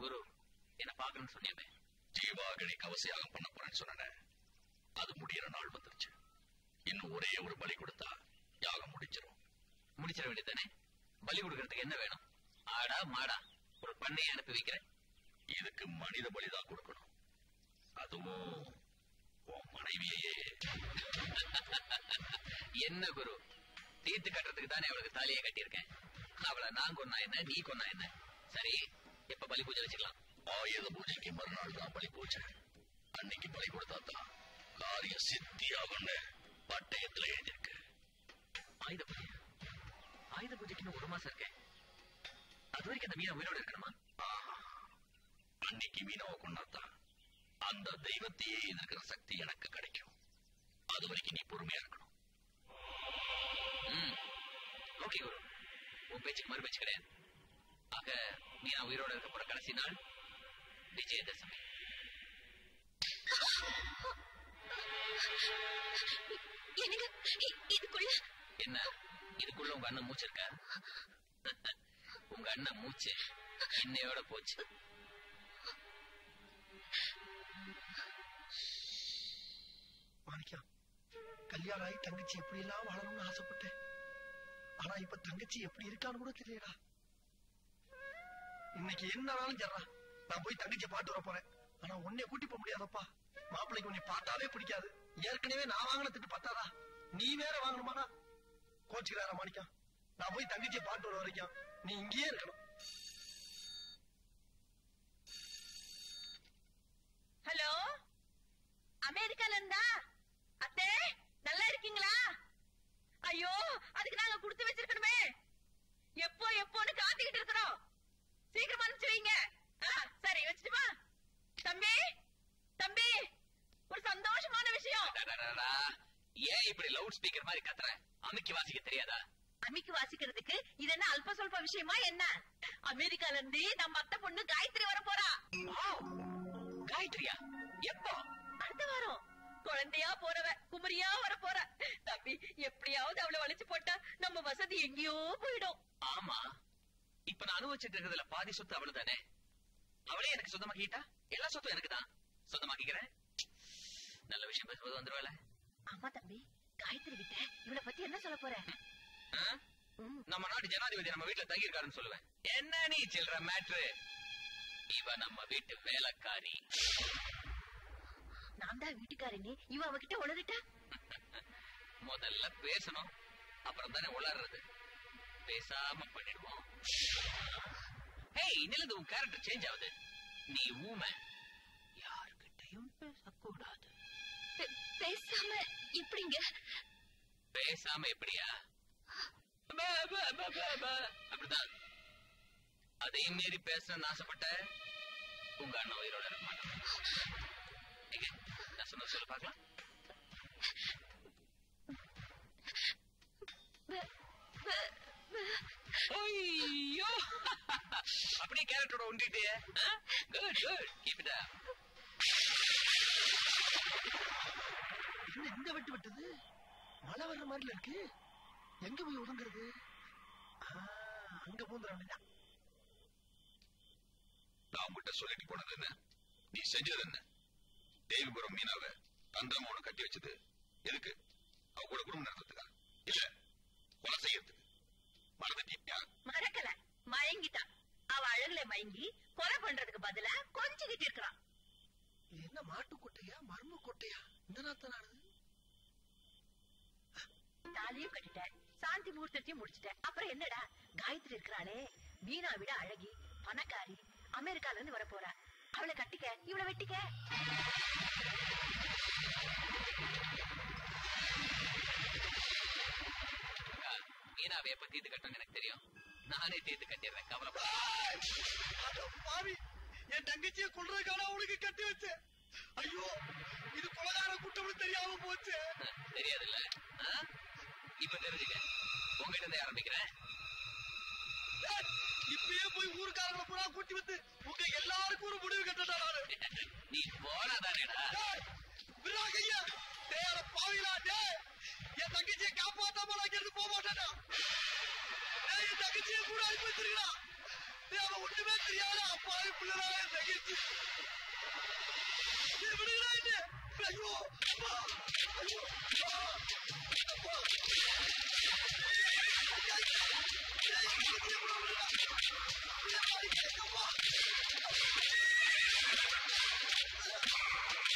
குரு, என்ன பாக்கணும்னு சொன்னீங்க. ஜீவாகனி கவசியாகம் பண்ண போறேன்னு சொன்ன அது முடியற நாள் வந்துருச்சு. இன்னும் ஒரே ஒரு பலி கொடுத்தா யாகம் முடிச்சிடும். முடிச்சிட வேண்டியதானே? பலி கொடுக்கறதுக்கு என்ன வேணும்? ஆடா மாடா ஒரு பண்ணையை அனுப்பி வைக்கிறேன். இதுக்கு மனித பலிதான் கொடுக்கணும். அதுவும் மனைவியே. என்ன குரு, தீர்த்து கட்டுறதுக்கு தானே அவளுக்கு தாலியை கட்டியிருக்கேன். அவளை நான் கொன்னா என்ன, நீ கொன்னா என்ன? சரி, எப்ப பலி பூஜை வச்சுக்கலாம்? ஆயுத பூஜைக்கு மறுநாள் தான் பலி பூஜை. அன்னைக்கு பலி கொடுத்தா தான் காரியம் சித்தியாகும்னு பட்டயத்துல எழுதிருக்கு. ஆயுத பூஜை ஆயுத பூஜைக்குன்னு ஒரு மாசம் இருக்கேன். அது வரைக்கும் அந்த மீனை உயிரோடு இருக்கணுமா? அன்னைக்கு மீனவை கொண்டாதான் அந்த தெய்வத்தையே எதிர்க்கிற சக்தி எனக்கு கிடைக்கும். அது வரைக்கும் நீ பொறுமையா இருக்கணும். ஓகே குரு, உன் பேச்சுக்கு மறு பேச்சு கிடையாது. ஆக நீ நான் உயிரோட இருக்க போற கடைசி நாள் விஜயதசமி. என்ன இதுக்குள்ள உங்க அண்ணன் மூச்சு இருக்கா? உங்க அண்ணன் மூச்சு என்னையோட போச்சு. மாணிக்கம், கல்யாணம் ஆகி தங்கச்சி எப்படி எல்லாம் வாழணும்னு ஆசைப்பட்டேன். ஆனா இப்ப தங்கச்சி எப்படி இருக்கான்னு கூட தெரியலடா. இன்னைக்கு என்னாலும் சர்றா, நான் போய் தங்கச்சியை பாட்டு வர போறேன். ஆனா உன்னை கூட்டி போக முடியாதப்பா. மாப்பிள்ளைக்கு உன்னை பார்த்தாவே பிடிக்காது. ஏற்கனவே நான் வாங்கின திட்டு பத்தாதா, நீ வேற வாங்கணுமானா? கோச்சுக்கிறாரா மாணிக்கம்? நான் போய் தங்கச்சியை பாட்டு வர வரைக்கும் நீ இங்கேயே இருக்கணும். ஹலோ, அமெரிக்கால இருந்தா அத்தே நல்லா இருக்கீங்களா? ஐயோ, அதுக்கு நாங்க குடுத்து வச்சிருக்கணுமே. எப்போ எப்போன்னு காத்திக்கிட்டு இருக்கிறோம். சீக்கிரமா அனுப்பிச்சு வைங்க. சரி வச்சுட்டுமா. தம்பி தம்பி, ஒரு சந்தோஷமான விஷயம். ஏன் இப்படி லவுட் ஸ்பீக்கர் மாதிரி கத்துற? அமிக்கி வாசிக்க தெரியாதா? அமிக்கி வாசிக்கிறதுக்கு இது என்ன அல்ப சொல்ப விஷயமா என்ன? அமெரிக்கால இருந்து நம்ம அத்தை பொண்ணு காயத்ரி வர போறா. காயத்ரியா? எப்போ? அடுத்த வாரம். குழந்தையா போறவ குமரியா வர போற. தம்பி, எப்படியாவது அவளை வளைச்சு போட்டா நம்ம வசதி எங்கேயோ போயிடும். ஆமா, இப்ப நான் அனுபவிச்சுட்டு இருக்கிறதுல பாதி சொத்து அவளு தானே. அவளே எனக்கு சொந்தமாக்கிட்டா எல்லா சொத்தும் எனக்கு தான். சொந்தமாக்கிறேன். நல்ல விஷயம் பேசும்போது வந்துருவாள. ஆமா தம்பி, காயத்ரி கிட்ட இவளை பத்தி என்ன சொல்ல போற? நம்ம நாட்டு ஜனாதிபதி நம்ம வீட்டுல தங்கி இருக்காருன்னு சொல்லுவேன். என்ன நீ சில்ற மேட்ரு? இவ நம்ம வீட்டு வேலைக்காரி. நான் தான் வீட்டுக்காரின்னு இவ அவகிட்ட உளறிட்டா? முதல்ல பேசணும், அப்புறம் தானே உளறது. பேசாம பண்ணிடுவோம். இன்னிலிருந்து உன் கேரக்டர் சேஞ்ச் ஆகுது. நீ ஊமை, யாருகிட்டையும் பேசக்கூடாது. பேசாம எப்படிங்க? பேசாம எப்படியா? அப்படிதான். அதையும் மீறி பேசணும்னு ஆசைப்பட்ட உங்க அண்ணா உயிரோட இருக்க மாட்டான். சொன்ன சொல்ல பாக்கலாம். அப்படியே கேரக்டரோட உண்டிட்டே. Good good, keep it up. என்ன இந்த வெட்டு வெட்டுது? மழை வர்ற மாதிரில இருக்கு. எங்க போய் ஒதுங்குறது? அங்க போந்துறானே. நான் கிட்ட சொல்லிட்டு போனது என்ன, நீ செஞ்சது என்ன? தேவிபுரம் மீனாவ தந்திரமோடு கட்டி வச்சது எதுக்கு? அவ கூட குடும்பம் நடத்துறதுக்கா? இல்ல கொலை செய்யறதுக்கு? மறந்துட்டியா? மறக்கல, மயங்கிட்டான். அவ அழகுல மயங்கி கொலை பண்றதுக்கு பதிலா கொஞ்சிக்கிட்டு இருக்கான். இது என்ன மாட்டு கொட்டையா மர்ம கொட்டையா? இந்த நாத்த நாடு தாலியும் கட்டிட்ட, சாந்தி முகூர்த்தத்தையும் முடிச்சுட்ட. அப்புறம் என்னடா? காயத்ரி இருக்கிறாளே, மீனா விட அழகி பணக்காரி, அமெரிக்கால இருந்து வர போற. அவளை கட்டிக்க, இவளை வெட்டிக்க. மீனாவே எப்ப தீர்த்து கட்டணும் எனக்கு தெரியும். நானே தீர்த்து கட்டிடுறேன், கவலைப்பட. என் தங்கச்சியை கொள்றதுக்கான அவளுக்கு கட்டி வச்சு. ஐயோ, இது கொலகார குட்டம் தெரியாம போச்சு. தெரியாதுல்ல? இப்ப தெரிஞ்சுக்க. உங்ககிட்ட இருந்து ஆரம்பிக்கிறேன். இப்பயே போய் ஊருக்காரங்களை பூரா கூட்டி வந்து உங்க எல்லாருக்கும் ஒரு முடிவு கட்டடா? நீ போனாதானேடா விராகையா? தேர பாவிலா, டே என் தங்கச்சியை காப்பாத்தாம நான் இருந்து போக மாட்டேடா. என் தங்கச்சியை கூட அனுப்பி வச்சிருக்கா. அவ ஒண்ணுமே தெரியாத அப்பாவே பிள்ளைதான் என் தங்கச்சி. விடுகிறாயிட்டு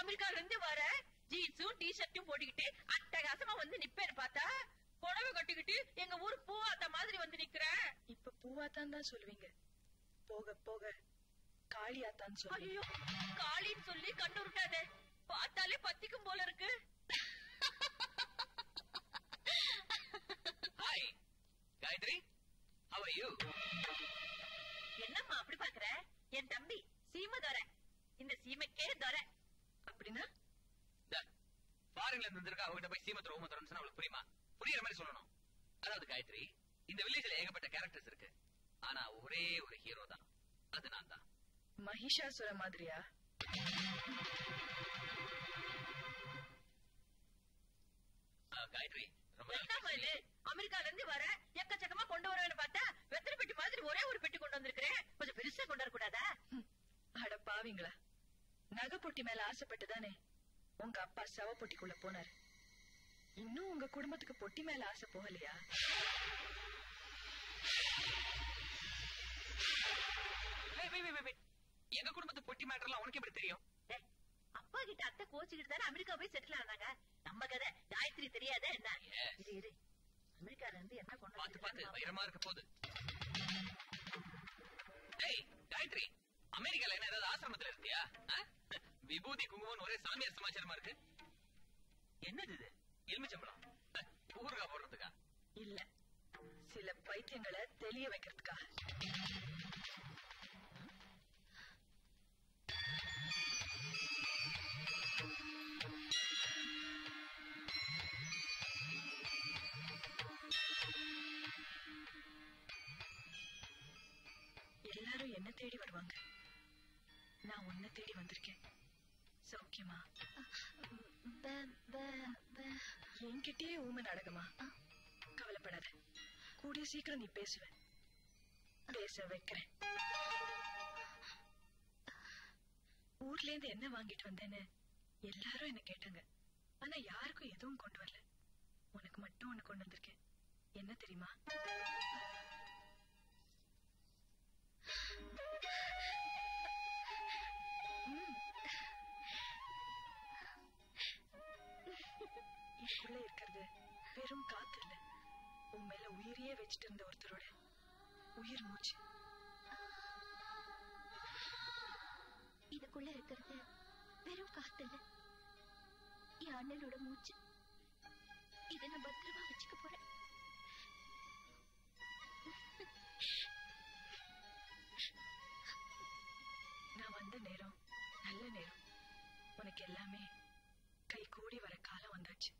அமெரிக்கால இருந்து வர ஜீன்ஸும் டி ஷர்ட்டும் போட்டுக்கிட்டு அட்டகாசமா வந்து நிப்பேன்னு பார்த்தா புடவை கட்டிக்கிட்டு எங்க ஊருக்கு பூவாத்தா மாதிரி வந்து நிக்கிற. இப்ப பூவாத்தான் தான் சொல்லுவீங்க, போக போக காளியாத்தான்னு சொல்லுவீங்க. காளின்னு சொல்லி கண்ணு உருட்டாதே, பார்த்தாலே பத்திக்கும் போல இருக்கு. Hi Gayathri, how are you? என்னம்மா அப்படி பாக்குற? என் தம்பி சீமை தோரை, இந்த சீமைக்கே தோரை அப்படின்னா ஃபாரின்ல இருந்திருக்கா, அவங்ககிட்ட போய் சீமை தோரை தோரைன்னு சொன்னா அவளுக்கு புரியுமா? புரியுற மாதிரி சொல்லணும். அதாவது காயத்ரி, இந்த வில்லேஜ்ல ஏகப்பட்ட கேரக்டர்ஸ் இருக்கு, ஆனா ஒரே ஒரு ஹீரோ தான், அது நான் தான். மகிஷாசுர மாதிரியா? காயத்ரி அமெரிக்கால இருந்து வர எக்கச்சக்கமா கொண்டு வரவேன்னு பார்த்தா வெத்தலை பெட்டி மாதிரி ஒரே ஒரு பெட்டி கொண்டு வந்திருக்கிறேன், கொஞ்சம் பெருசா கொண்டு வரக்கூடாதா? அட பாவீங்களா, நகை பொட்டி மேல ஆசைப்பட்டுதானே உங்க அப்பா சவ பொட்டிக்குள்ள போனாரு. இன்னும் உங்க குடும்பத்துக்கு பொட்டி மேல ஆசை போகலையா? எங்க குடும்பத்து பொட்டி மேட்டர்லாம் உனக்கு எப்படி தெரியும்? அப்பா கிட்ட அத்தை கோச்சுக்கிட்டு தானே அமெரிக்கா போய் செட்டில் ஆனாங்க. நம்ம கதை காயத்ரி தெரியாத என்ன? அமெரிக்கால இருந்து என்ன கொண்டு பாத்து பாத்து பயமா இருக்க போகுது. ஏய் காயத்ரி, அமெரிக்கால என்ன ஏதாவது ஆசிரமத்துல இருக்கியா? விபூதி குங்குமம் ஒரே சாமியார் சமாச்சாரமா இருக்கு. என்னது இது? எலுமிச்சம்பளம் ஊருகா போடுறதுக்கா? இல்ல, சில பைத்தியங்களை தெளிய வைக்கிறதுக்கா. எல்லாரும் என்ன தேடி வருவாங்க, நான் உன்னை தேடி வந்திருக்கேன். சௌக்கியமா? என்கிட்டயே ஊமை நாடகமா? கவலைப்படாத, கூடிய சீக்கிரம் நீ பேசுவ, பேச வைக்கிறேன். ஊர்ல இருந்து என்ன வாங்கிட்டு வந்தேன்னு எல்லாரும் என்ன கேட்டாங்க, ஆனா யாருக்கும் எதுவும் கொண்டு வரல. உனக்கு மட்டும் ஒண்ணு கொண்டு வந்திருக்கேன், என்ன தெரியுமா? இதுக்குள்ள இருக்கிறது வெறும் காத்து இல்ல, உன் மேல உயிரையே வச்சுட்டு இருந்த ஒருத்தரோட உயிர் மூச்சு. இதுக்குள்ள இருக்கிறது வெறும் காத்து இல்ல, என் அண்ணனோட மூச்சு. இதை நான் பத்திரமா வச்சுக்க போறேன். நான் வந்த நேரம் நல்ல நேரம், உனக்கு எல்லாமே கை கூடி வர காலம் வந்தாச்சு.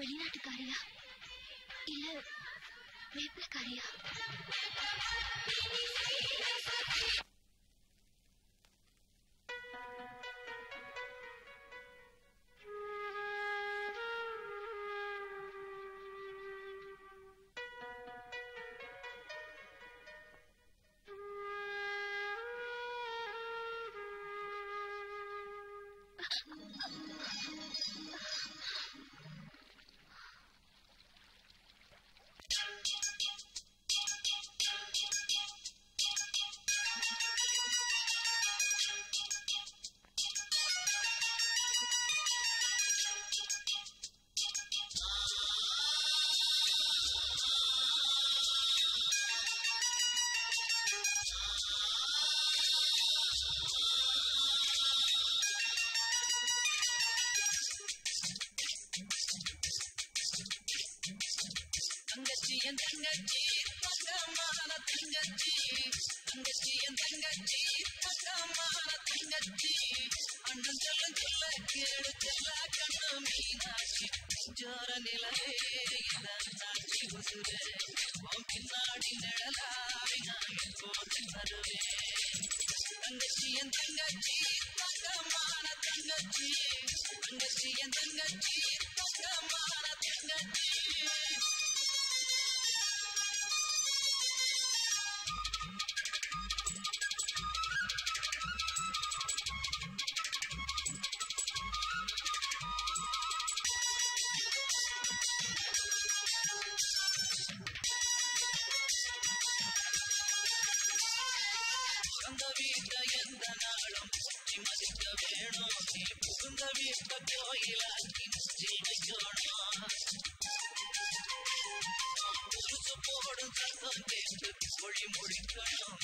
வெளிநாட்டுக்காரியா இல்ல வேப்பக்காரியா? தங்கச்சி என் தங்கச்சி தங்கமான தங்கச்சி siento que hoy las tienes lloras. Por soportar conmigo por muricaron.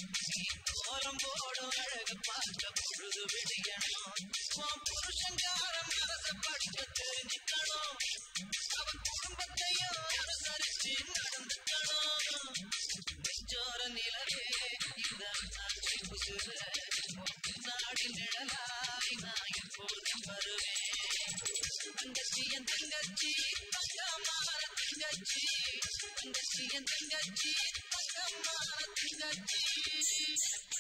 Colamboro arga pasta por de vediano. Con por sangara masa pasta te nikalo. Sab kurumbataya arasare sin nadandalo. Chora nilare idan sachi kusure. Saadi nedala nai podu varve. Angachi angachi akamara angachi. Angachi angachi akamara angachi.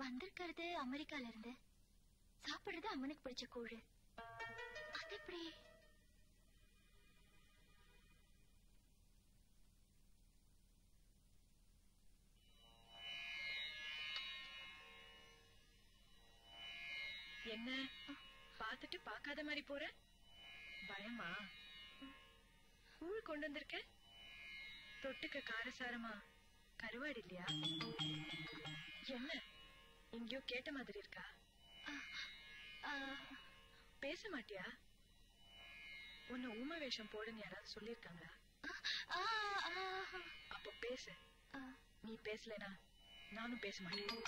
வந்திருக்கிறது அமெரிக்கால இருந்து, சாப்பிடுறது அம்மனுக்கு பிடிச்ச கூழு. அது எப்படி? என்ன பார்த்துட்டு பார்க்காத மாதிரி போற? பயமா? கூழ் கொண்டு வந்திருக்க, தொட்டுக்க காரசாரமா கருவாடு இல்லையா? என்ன இங்கயோ கேட்ட மாதிரி இருக்கா? பேச மாட்டியா? உன்னை ஊம வேஷம் போடுன்னு யாராவது சொல்லியிருக்காங்களா? அப்ப பேசு. நீ பேசலனா நானும் பேச மாட்டேன்.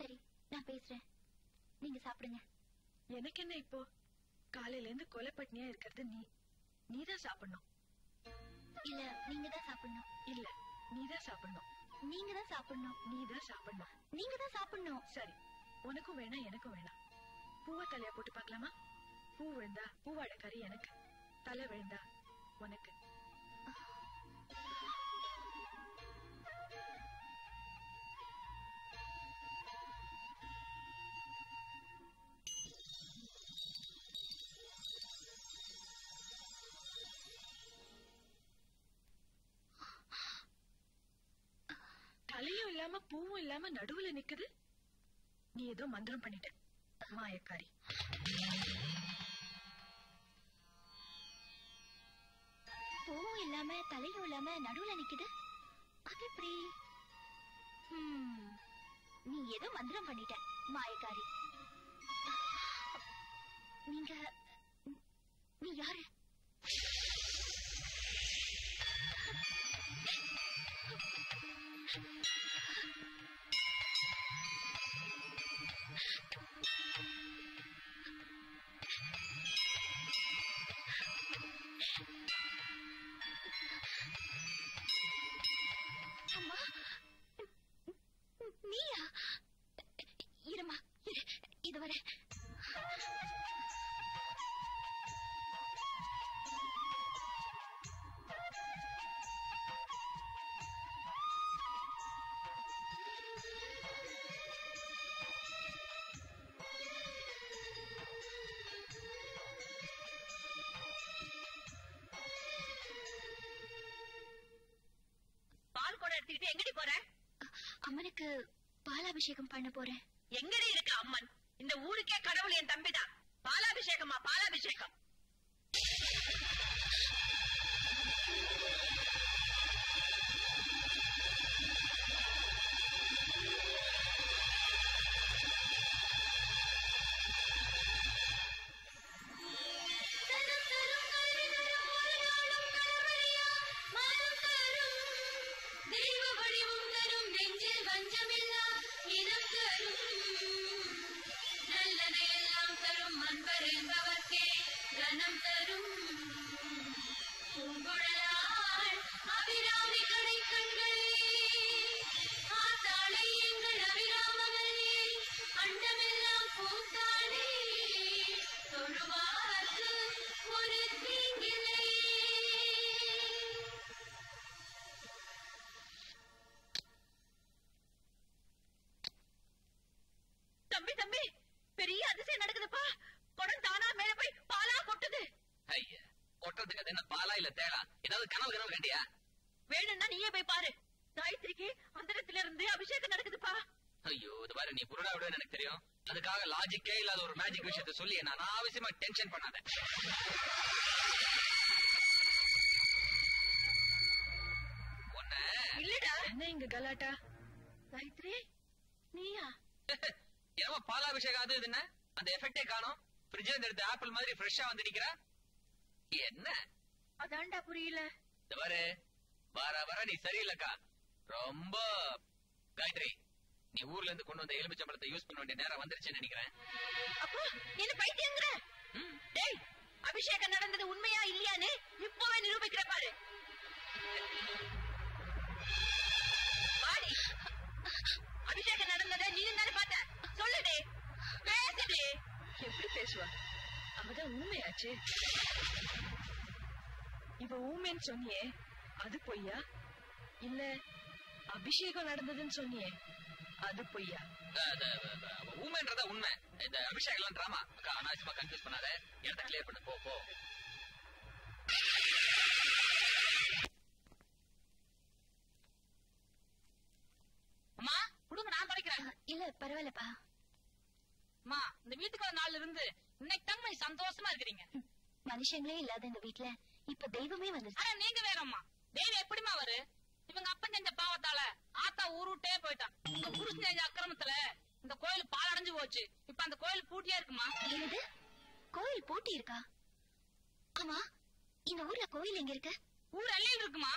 சரி, நான் பேசுறேன், நீங்க சாப்பிடுங்க. எனக்கு என்ன இப்போ? காலையில இருந்து கொலை பட்டினியா இருக்கிறது நீ. நீதான் சாப்பிடணும். இல்ல நீங்க தான் சாப்பிடணும். இல்ல நீதான் சாப்பிடணும். நீங்க தான் சாப்பிடணும். நீதான் சாப்பிடணும். நீங்க தான் சாப்பிடணும். சரி, உனக்கும் வேணாம் எனக்கும் வேணாம். பூவை தலையா போட்டு பாக்கலாமா? பூ விழுந்தா பூவாட கறி எனக்கு, தலை விழுந்தா உனக்கு. தலையும் இல்லாம பூவும் இல்லாம நடுவுல நிக்குது. நீ ஏதோ மந்திரம் பண்ணிட்ட மாயக்காரி. பூவும் இல்லாம தலையும் இல்லாம நடுவுல நிக்குது. அது எப்படி? நீ ஏதோ மந்திரம் பண்ணிட்ட மாயக்காரி. நீங்க நீ யாரு? இருமா, இதுவரை விட்டு எங்கடி போற? அம்மனுக்கு பாலாபிஷேகம் பண்ண போறேன். எங்கடி இருக்கு அம்மன்? இந்த ஊருக்கே கடவுள் என் தம்பிதான். பாலாபிஷேகமா? பாலாபிஷேகம் சொன்னியே, அது பொய்யா இல்ல அபிஷேகம் நடந்ததுன்னு சொன்னியே அது பொய்யா? ஊமைன்றதா உண்மை. இந்த அபிஷேகம் டிராமா அனாவசியமா கன்ஃபியூஸ் பண்ணாத. இடத்தை கிளியர் பண்ண போ போ. அம்மா குடுங்க, நான் குறைக்கிறேன். இல்ல பரவாயில்லப்பா. அம்மா இந்த வீட்டுக்கு ஒரு நாள்ல இருந்து இன்னைக்கு தாங்க சந்தோஷமா இருக்கிறீங்க. மனுஷங்களே இல்லாத இந்த வீட்டுல இப்ப தெய்வமே வந்துருச்சு. நீங்க வேறம்மா, தெய்வம் எப்படிமா வரு? இவங்க அப்ப செஞ்ச பாவத்தால ஆத்தா ஊருட்டே போயிட்டான். உங்க புருஷன் செஞ்ச அக்கிரமத்துல இந்த கோயில் பாலடைஞ்சு போச்சு. இப்ப அந்த கோயில் பூட்டியா இருக்குமா? என்னது கோயில் பூட்டி இருக்கா? ஆமா, இந்த ஊர்ல கோயில் எங்க இருக்கு? ஊர் அள்ளியில் இருக்குமா?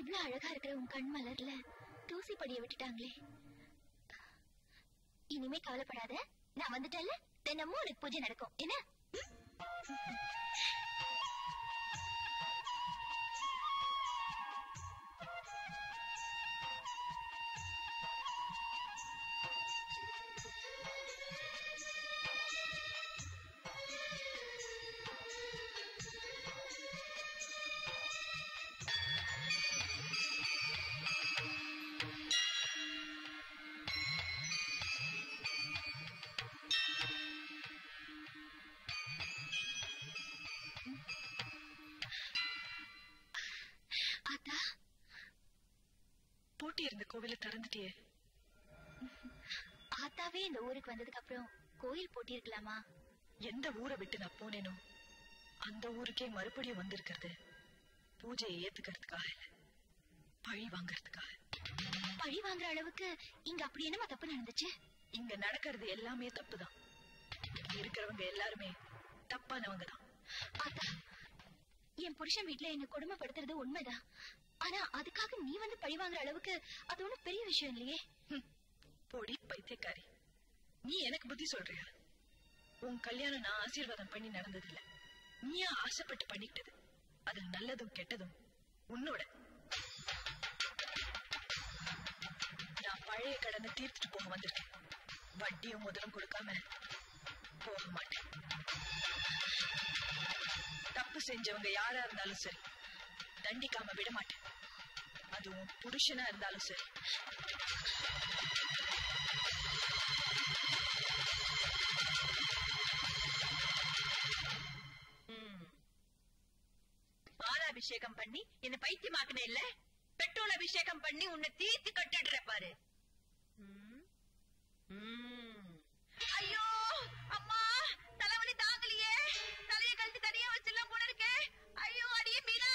இவ்வளவு அழகா இருக்கிற உன் கண் மலர்ல தூசி படிய விட்டுட்டாங்களே. இனிமே கவலைப்படாத, நான் வந்துட்டேன்ல. தினமும் உனக்கு பூஜை நடக்கும் என்ன? கோவில திறந்துட்டியே. ஆத்தாவே இந்த ஊருக்கு வந்ததுக்கு அப்புறம் கோயில் போட்டி இருக்கலாமா? எந்த ஊரை விட்டு நான் போனேனோ அந்த ஊருக்கே மறுபடியும் வந்திருக்கிறது பூஜையை ஏத்துக்கிறதுக்காக, பழி வாங்கறதுக்காக. பழி வாங்குற அளவுக்கு இங்க அப்படி என்னமா தப்பு நடந்துச்சு? இங்க நடக்கிறது எல்லாமே தப்புதான். இருக்கிறவங்க எல்லாருமே தப்பானவங்கதான். ஆத்தா, என் புருஷன் வீட்டுல என்ன கொடுமைப்படுத்துறது உண்மைதான். ஆனா அதுக்காக நீ வந்து பழி வாங்குற அளவுக்கு அது ஒண்ணும் பெரிய விஷயம் இல்லையே. போடி பைத்தியக்காரி, நீ எனக்கு புத்தி சொல்றியா? உன் கல்யாணம் நான் ஆசீர்வாதம் பண்ணி நடந்தது இல்ல, நீயா ஆசைப்பட்டு பண்ணிக்கிட்டது. அதில் நல்லதும் கெட்டதும் உன்னோட. நான் பழைய கடனை தீர்த்துட்டு போக வந்திருக்கேன். வட்டியும் முதலும் கொடுக்காம போக மாட்டேன். தப்பு செஞ்சவங்க யாரா இருந்தாலும் சரி தண்டிக்காம விட மாட்டேன். அதுவும் புருஷனா இருந்தாலும் சரி. பாலாபிஷேகம் பண்ணி என்ன பைத்தியமாக்குன இல்ல, பெட்ரோல் அபிஷேகம் பண்ணி உன்னை தீர்த்து கட்டுற பாரு. ஐயோ அம்மா, தலைவலி தாங்கலையே, தலையை கழிச்சு தனியா வச்சிடலாம் போல இருக்கே. ஐயோ அடியே மீனா,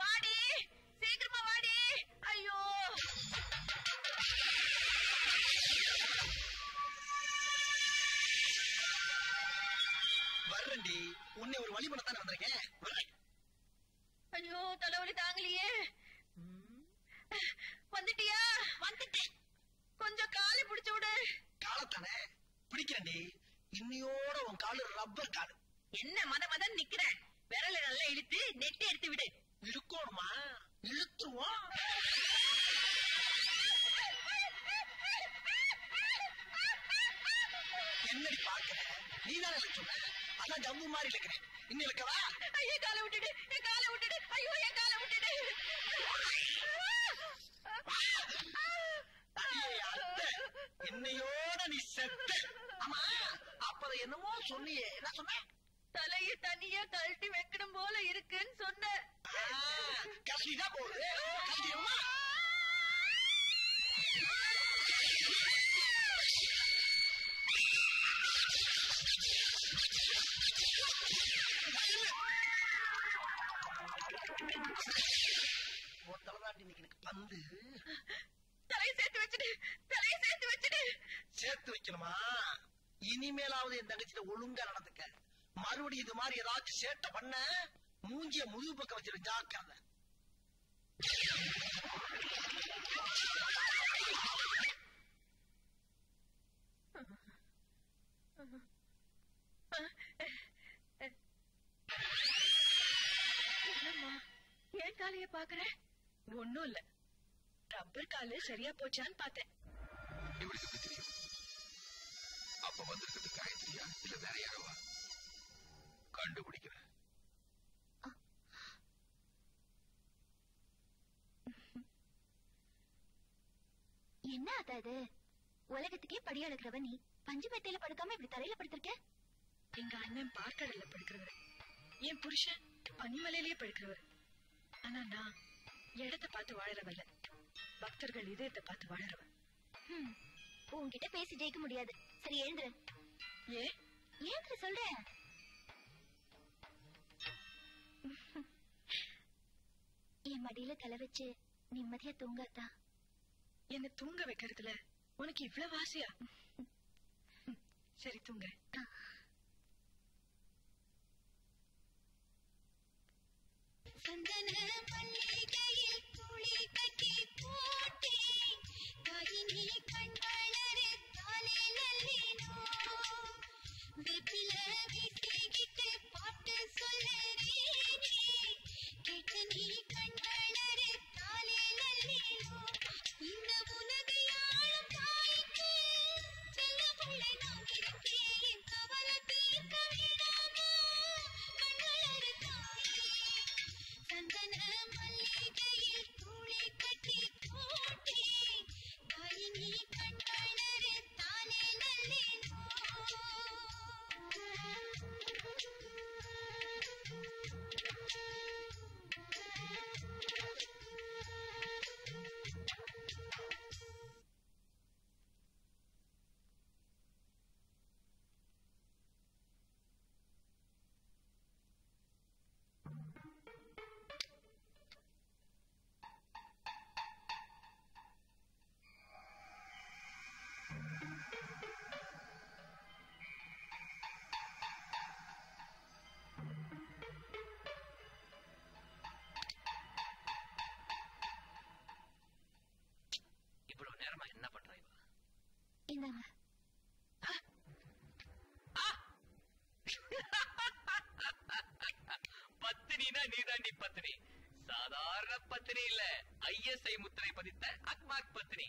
வாடி சீக்கிரமா வாடி. ஐயோ வர்றண்டி, உன்னை ஒரு வழி பண்ணத்தானே வந்திருக்கேன். ஐயோ தலைவலி தாங்கலையே. வந்துட்டியா? வந்துட்டேன். கொஞ்சம் காலை பிடிச்சு விடு. காலத்தானே பிடிக்கிறேன்டி. இன்னையோட உன் காலு ரப்பர் காலு. என்ன மத மதம் நிக்கிற? விரல நல்லா இழுத்து நெட்டை எடுத்து விடு. இழுக்கணுமா? இழுத்துருவோம். என்னடி பாக்குற? நீதான இழுத்துற. அதான் ஜம்பு மாதிரி இழுக்கிறேன். இன்னும் இழுக்கவா? ஐயோ காலை விட்டுடு, என் காலை விட்டுடு. ஐயோ என் காலை விட்டுடு. என்னையோட நீ செத்த. ஆமா, அப்புறம் என்னமோ சொன்னியே, என்ன சொன்ன? தலைய தனியா கழட்டி வைக்கணும் போல இருக்குன்னு சொன்ன. கழட்டிதான் போகுது. ஒருத்தலதாட்டி இன்னைக்கு எனக்கு பந்து. தலையை சேர்த்து வச்சுட்டு, தலையை சேர்த்து வச்சுட்டு. சேர்த்து வைக்கணுமா? இனிமேலாவது என் தங்கச்சியில ஒழுங்கா நடந்துக்க. மறுபடியும் இது மாதிரி ஏதாச்சும் சேட்டை பண்ண மூஞ்சிய முதுகு பக்கம் வச்சிட ஜாக்கிரதை. என்னம்மா ஏன் காலைய பாக்குற? ஒண்ணும் இல்ல, ரப்பர் காலு சரியா போச்சான்னு பார்த்தேன். அப்ப வந்திருக்கிறது காயத்ரியா இல்ல வேற யாரவா? கண்டுபிடிக்கிறேன். என்ன அதாவது உலகத்துக்கே படியா இருக்கிறவ நீ பஞ்சுமேட்டையில படுக்காம இப்படி தரையில படுத்திருக்க? எங்க அண்ணன் பார்க்கடல்ல படுக்கிறவர், என் புருஷன் பனிமலையிலேயே படுக்கிறவர். ஆனா நான் இடத்தை பார்த்து வாழறவல்ல, பக்தர்கள் இதயத்தை பார்த்து வாழறவன். உன்கிட்ட பேசி ஜெயிக்க முடியாது. சரி ஏந்திர. ஏ ஏந்திர சொல்றேன். என் மடியில தலை வச்சு நிம்மதியா தூங்காதா? என்ன தூங்க வைக்கிறதுல உனக்கு இவ்வளவு ஆசையா? சரி தூங்க. நீதாண்டி பத்னி, சாதாரண பத்னி இல்ல, ஐஎஸ்ஐ முத்திரை பதித்த அக்மார்க் பத்னி.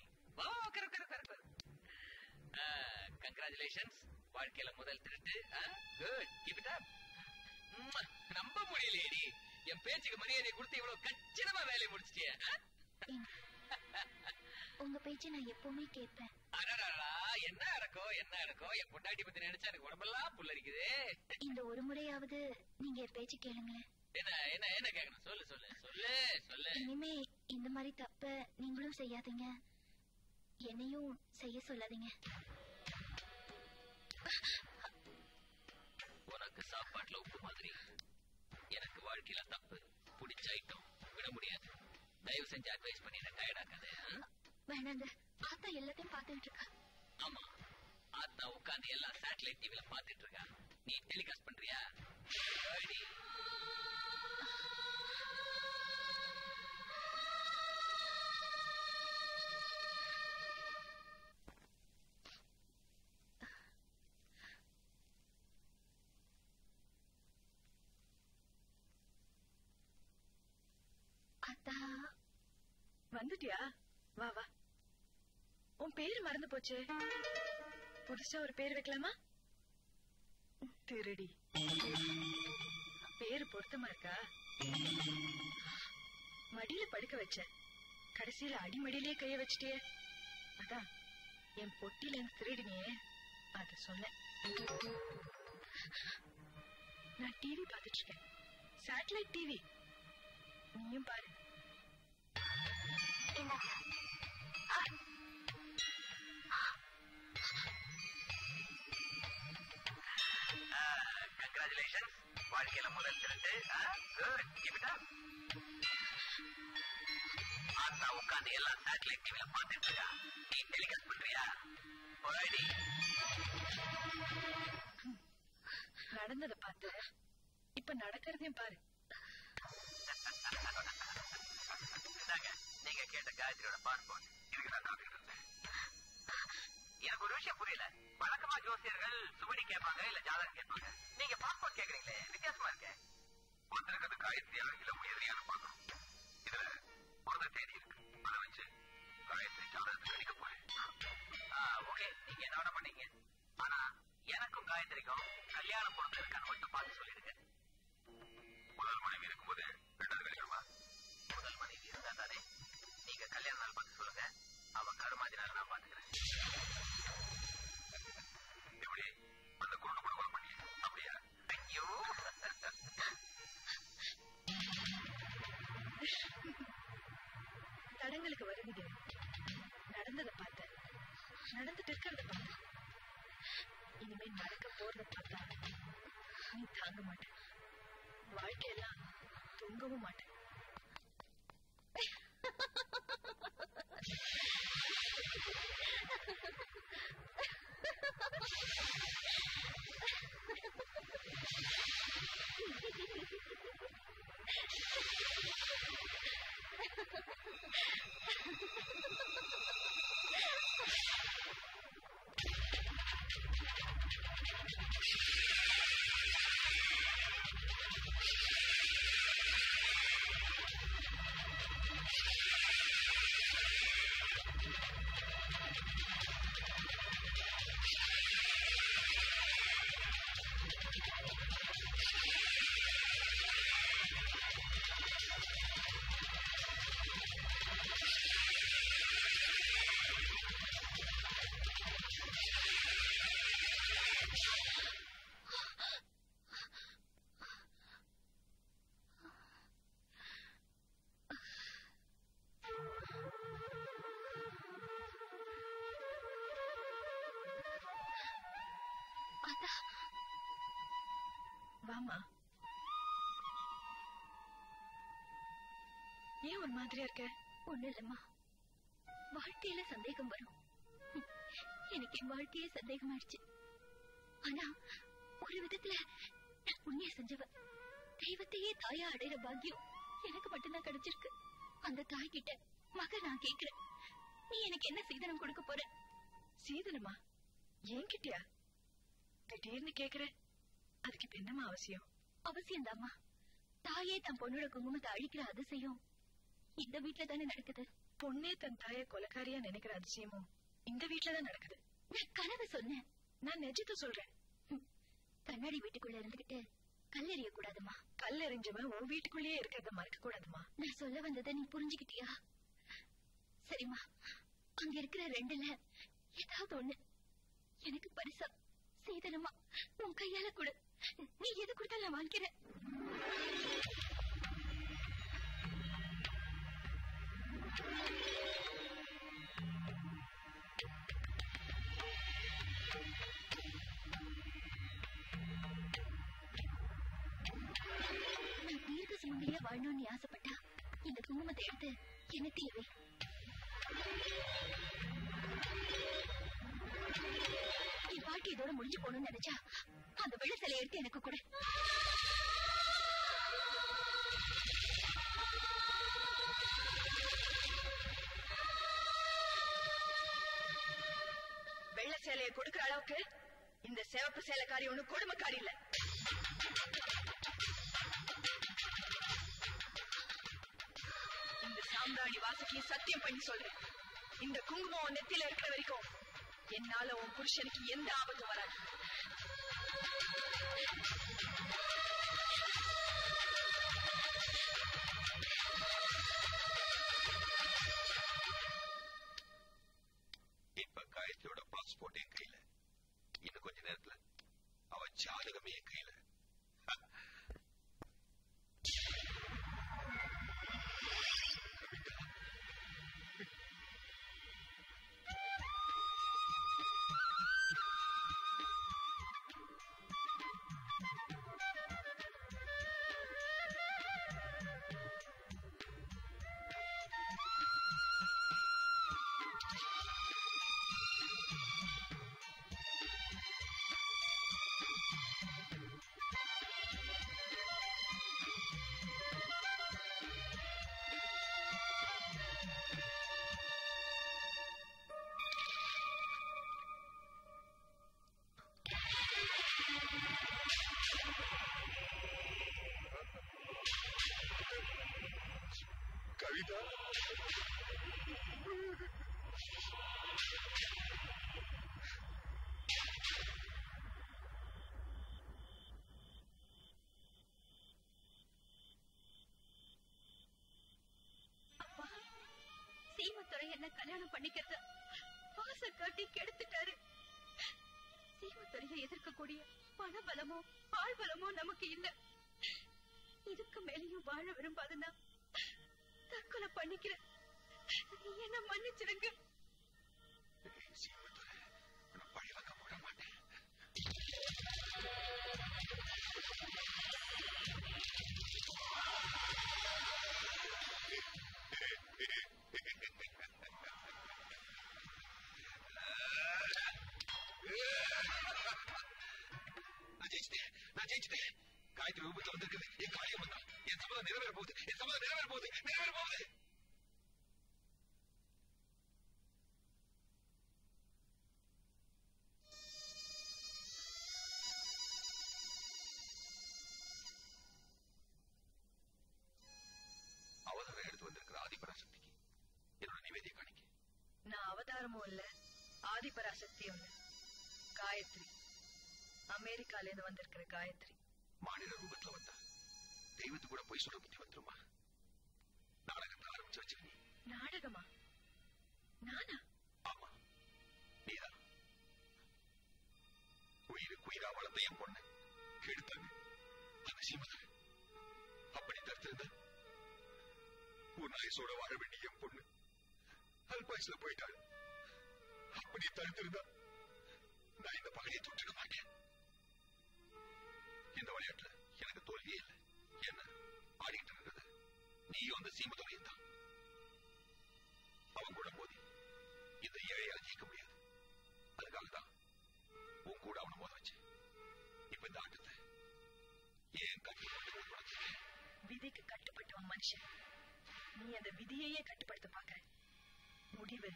கங்க்ராச்சுலேஷன்ஸ், வாழ்க்கையில முதல் திருட்டு. Good, keep it up. நம்ப முடியலேடி, என் பேச்சுக்கு மரியாதை கொடுத்து இவ்வளவு கச்சிதமா வேலையை முடிச்சிட்டியா? உங்க பேச்சு நான் எப்பவுமே கேட்பேன். அடடா, என்ன இருக்கோ என்ன இருக்கோ, என் பொண்டாட்டி பத்தி நினைச்சா எனக்கு உடம்பெல்லாம் புல்லரிக்குது. இந்த ஒரு முறையாவது நீங்க என் பேச்சு கேளுங்களேன். என்ன என்ன என்ன கேக்கணும்? சொல்லு சொல்லு சொல்லு சொல்லு. இனிமே இந்த மாதிரி தப்ப நீங்களும் செய்யாதீங்க, என்னையும் செய்ய சொல்லாதீங்க. உனக்கு சாப்பாட்டுல உப்பு மாதிரி எனக்கு வாழ்க்கையில தப்பு பிடிச்ச ஐட்டம் விட முடியாது. தயவு செஞ்சு அட்வைஸ் பண்ணி என்ன டயர்டாக்காது. வேணாங்க, ஆத்தா எல்லாத்தையும் பாத்துட்டு இருக்கா. ஆமா, ஆத்தா உட்காந்து எல்லா சேட்டலைட் டிவில பாத்துட்டு இருக்கா. நீ டெலிகாஸ்ட் பண்றியா? வந்துட்டியா? வா வா. உன் பேர் மறந்து போச்சு, புதுசா ஒரு பேர் வைக்கலாமா? திருடி. பேரு பொருத்தமா இருக்கா? மடியில படுக்க வச்ச, கடைசியில அடிமடியிலே கைய வச்சுட்டிய. அதான் என் பொட்டில இருந்து திருடினியே, அத சொன்னேன். நான் டிவி பாத்துட்டு இருக்கேன், சேட்டலைட் டிவி. நீயும் பாரு. கங்க்ராச்சுலேஷன்ஸ், வாழ்க்கையில முதல் திருட்டு. ஆத்தா உட்காந்து எல்லா சேட்டலைட் டிவில பாத்துட்டு இருக்கா. நீ டெலிகாஸ்ட் பண்றியா? நடந்தத பாத்து இப்ப நடக்கிறதையும் பாரு. நீங்க கேட்ட காயத்ரியோட பாஸ்போர்ட் இதுக்கு நான் காப்பி கொடுத்தேன். எனக்கு ஒரு விஷயம் புரியல. வழக்கமா ஜோசியர்கள் சுபடி கேட்பாங்க, இல்ல ஜாதகம் கேட்பாங்க. நீங்க பாஸ்போர்ட் கேக்குறீங்களே, வித்தியாசமா இருக்கு. ஒருத்தருக்கு அது காயத்ரி அவர்களை எதிரியாக பாக்கணும். இதுல ஒரு தேதி இருக்கு, அதை வச்சு காயத்ரி ஜாதகத்துக்கு அடிக்க போறேன். ஓகே, நீங்க என்னோட பண்ணீங்க. ஆனா எனக்கும் காயத்ரிக்கும் கல்யாணம் பொறுத்து இருக்கான்னு மட்டும் பார்த்து சொல்லிடுங்க. முதல் மனைவி இருக்கும்போது ரெண்டாவது கல்யாணமா? முதல் மனைவி இருந்தா தானே. நீங்க கல்யாண நாள் பார்த்து சொல்லுங்க, அவன் கருமாதி நாள் நான் பாத்துக்கிறேன். எப்படி அந்த குருணை கூட ஒர்க் பண்ணி அப்படியா? ஐயோ, தடங்களுக்கு வருவீங்க. நடந்ததை பார்த்த, நடந்துட்டு இருக்கிறத பார்த்த, இனிமேல் நடக்க போறத பார்த்தா நீ தாங்க மாட்டேன். வாழ்க்கையெல்லாம் தூங்கவும் மாட்டேன். ஏன் ஒரு மாதிரியா இருக்க? ஒண்ணு இல்லம்மா, வாழ்க்கையில சந்தேகம் வரும். எனக்கு என் வாழ்க்கையே சந்தேகமாயிடுச்சு. ஆனா ஒரு விதத்துல நான் புண்ணிய செஞ்சவன். தெய்வத்தையே தாயா அடையிற பாக்கியம் எனக்கு மட்டும்தான் கிடைச்சிருக்கு. அந்த தாய் கிட்ட மக நான் கேக்குறேன், நீ எனக்கு என்ன சீதனம் கொடுக்க போற? சீதனமா? ஏன் கிட்டியா திடீர்னு கேக்குற? அதுக்கு இப்ப என்னமா அவசியம்? அவசியம் தாமா. தாயே தன் பொண்ணோட குங்குமத்தை அழிக்கிற அதிசயம் இந்த வீட்டுல தானே நடக்குது. பொண்ணே தன் தாயை கொலைக்காரியா நினைக்கிற அதிசயமும் இந்த வீட்டுலதான் நடக்குது. நான் கனவு சொன்னேன், நான் நெஜத்தை சொல்றேன். கண்ணாடி வீட்டுக்குள்ள இருந்துகிட்டு கல்லெறிய கூடாதுமா. கல்லெறிஞ்சவன் உன் வீட்டுக்குள்ளேயே இருக்கிறத மறக்க கூடாதுமா. நான் சொல்ல வந்ததை நீ புரிஞ்சுக்கிட்டியா? சரிம்மா, அங்க இருக்கிற ரெண்டுல ஏதாவது ஒண்ணு எனக்கு பரிசா சீதனமா உன் கையால கொடு. நீ எது கொடுத்தாலும் நான் வாங்கிக்கிறேன். நான் தீர்க்க சுமங்கலியா வாழணும்னு ஆசைப்பட்டா இந்த குங்குமத்தை எடுத்து என்ன தேவை? என் பாட்டி இதோட முடிஞ்சு போகணும்னு நினைச்சா அந்த வெள்ள சிலையை எடுத்து எனக்கு கூட. வெள்ள சேலையை கொடுக்கிற அளவுக்கு இந்த சிவப்பு சேலைக்காரி ஒன்னும் கொடுமைக்காரி இல்ல. இந்த சாம்ராணி வாசகி சத்தியம் பண்ணி சொல்றேன், இந்த குங்குமம் நெத்தில இருக்கிற வரைக்கும் என்னால உன் புருஷனுக்கு எந்த ஆபத்தும் வராது. இப்ப காயத்ரியோட பாஸ்போர்ட் என் கையில. இன்னும் கொஞ்ச நேரத்துல அவன் ஜாதகமே என் கையில. என்ன கல்யாணம் பண்ணிக்கிறது வாசல் காட்டி கெடுத்துட்டாரு. சீமத்துறையை எதிர்க்கக்கூடிய பணபலமோ ஆள்பலமோ நமக்கு இல்ல. இதுக்கு மேலேயும் வாழ விரும்பாதுன்னா தற்கொலை பண்ணிக்கிற என்ன மன்னிச்சிருங்க. காயத்ரி விபத்து வந்திருக்குது. என் காயம் வந்தா என் சம்மதம் நிறைவேற போகுது. என் சம்மதம் நிறைவேற போகுது நிறைவேற போகுது அவதாரம் எடுத்து வந்திருக்கிற ஆதிபராசக்திக்கு என்னோட நிவேதியை காணிக்க. நான் அவதாரமும் இல்ல, ஆதிபராசக்தியும் காயத்ரி. அமெரிக்கால இருந்து வந்திருக்கிற காயத்ரி மாநில ரூபத்துல வந்தா தெய்வத்து கூட போய் சொல்ல புத்தி வந்துருமா? நாடகத்தை ஆரம்பிச்சு வச்சு. நாடகமா? நானா? ஆமா, நீதான். உயிருக்கு உயிரா வளர்ந்த என் பொண்ணு கெடுத்தாங்க. அப்படி தடுத்திருந்த ஒரு ஆயுசோட வாழ வேண்டிய என் பொண்ணு அல்பாயுசுல போயிட்டாள். அப்படி தடுத்திருந்தா நான் இந்த பகலையை தொட்டுக்க மாட்டேன். இந்த விளையாட்டுல எனக்கு தோல்வியே இல்லை. என்ன ஆடிக்கிட்டு இருக்கிறது நீயும் அந்த சீமத்தோடையும் தான். அவன் கூட மோதி இந்த ஏழையால ஜெயிக்க முடியாது. அதுக்காக தான் உன் கூட அவனை மோத வச்சு இப்ப இந்த ஆட்டத்தை ஏன் கட்டுப்பட்டு. விதிக்கு கட்டுப்பட்டவன் மனுஷன், நீ அந்த விதியையே கட்டுப்படுத்த பாக்குற. முடிவு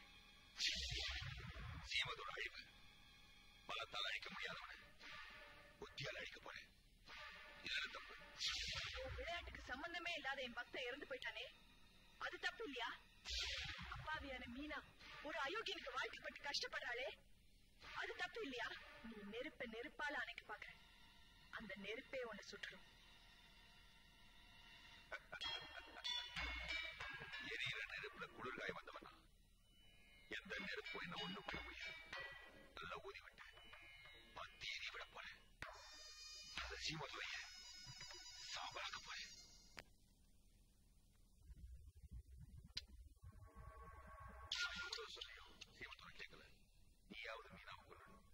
சீமத்தோட அழிவு பலத்தால் அழிக்க முடியாதவன புத்தியால் அழிக்க போறேன். விளையாட்டுக்கு இல்லாத என் பக்தன் இறந்து போயிட்டானே, அது தப்பு இல்லையா? அப்பாவியான மீனா ஒரு அயோக்கியனுக்கு வாழ்க்கைப்பட்டு கஷ்டப்படுறாளே, அது தப்பு இல்லையா? நீ நெருப்ப நெருப்பால அணைக்க பாக்குற, அந்த நெருப்பே உன்னை சுற்றும். எரியிற நெருப்புல குளிர்காய் வந்தவனா? எந்த நெருப்பு என்ன ஒண்ணும் பண்ண முடியாது. நல்லா ஊதி விட்டு பத்தி எரிய விட போறேன். அந்த சீமத்துவை சாம்பலாக்க போறேன். சொல்லியும் சீமத்துவை கேட்கல, நீயாவது மீனாவை கொள்ளணும்.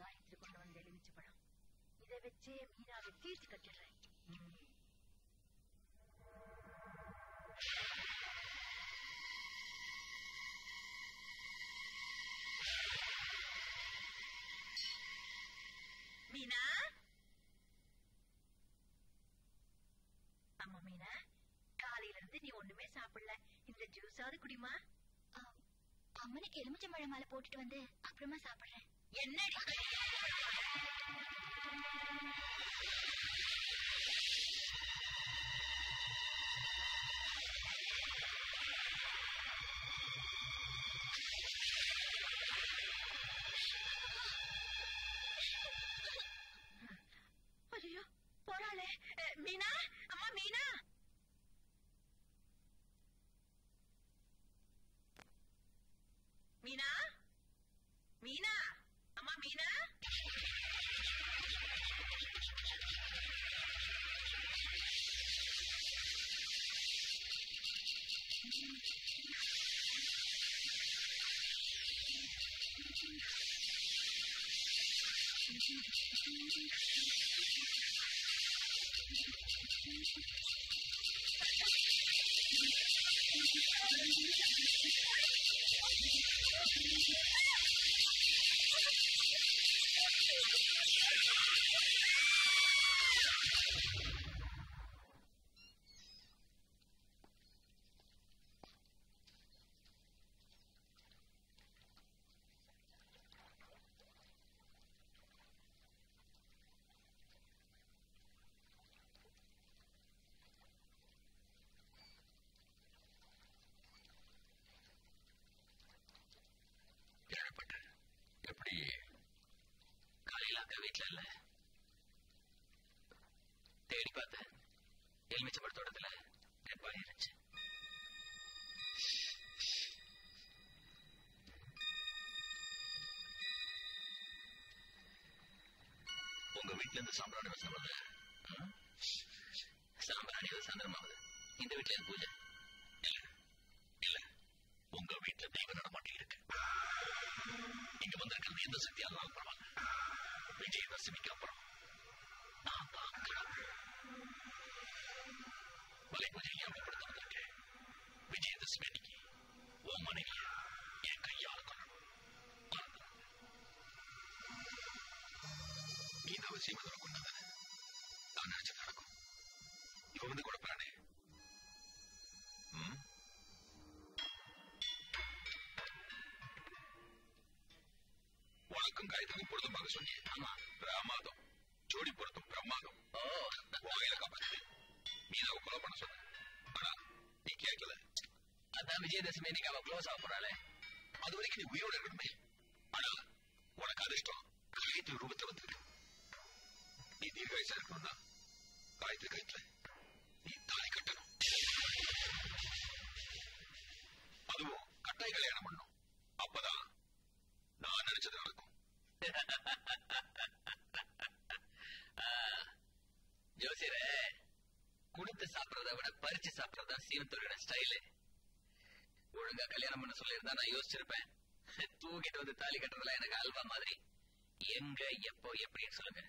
காயத்ரி கொண்டு வந்து எலுமிச்ச பழம், இதை வச்சே மீனாவை தீர்த்து கட்டிடுறேன். மீனா, அம்மா மீனா, காலையில இருந்து நீ ஒண்ணுமே சாப்பிடல, இந்த ஜூஸாவது குடிமா. அம்மனுக்கு எலுமிச்சம்பழ மாலை போட்டுட்டு வந்து அப்புறமா சாப்பிடுறேன். என்ன ஐயோ போறாளே மீனா, அம்மா மீனா. மீனா, மீனா, அம்மா மீனா. தேடி பார்த்த எலுமிச்சம்பழ தோட்டத்துல நெற்பாலி இருந்துச்சு. உங்க வீட்டுல இருந்து சாம்பிராணி வசனம் வருது. சாம்பிராணி சாயந்தரமாவது இந்த வீட்டுல இருந்து பூஜை இல்ல இல்ல உங்க வீட்டுல தெய்வ நடமாட்டி இருக்கு. இங்க வந்திருக்கிறது எந்த சக்தியாலும் அனுப்புறவாங்க. விஜயதசமிக்கு அப்புறம் நான் தான் வலை பூஜையை அமைப்படுத்த வந்திருக்கேன். விஜயதசமி அன்னைக்கு உன் மனைவியை என் கையால் கொள்ளணும். நீ இந்த அவசியம் அதில் கொண்டதானே நான் நினைச்சது நடக்கும். இவருந்து கொடுப்பானே உனக்கும் காயத்துக்கும் பொருத்தமாக சொன்னேன். ஆமா, ராமாதம் ஜோடி பொருத்தும் பிரம்மாதம். மீனாவை கொலை பண்ண சொன்ன, ஆனா நீ கேட்கல. அதான் விஜயதசமி நீங்க அவன் க்ளோஸ் ஆக போறாளே, அது வரைக்கும் நீ உயிரோட இருக்கணுமே. ஆனா உனக்கு அதிர்ஷ்டம் காயத்ரி ரூபத்தை வந்துருக்கு. நீ தீர்காயசா இருக்கணும்னா காயத்ரி கயத்துல நீ தாலி கட்டணும். அதுவும் கட்டாய கல்யாணம் பண்ணணும். அப்பதான் நான் நினைச்சது நடக்கும். ஜோசியரே, குடுத்து சாப்பிடறத விட பறிச்சு சாப்பிடறதா சீமத்தோட ஸ்டைலு. ஒழுங்கா கல்யாணம் பண்ண சொல்லியிருந்தா நான் யோசிச்சிருப்பேன். தூக்கிட்டு வந்து தாலி கட்டுறதுல எனக்கு அல்வா மாதிரி. எங்க எப்போ எப்படின்னு சொல்லுங்க.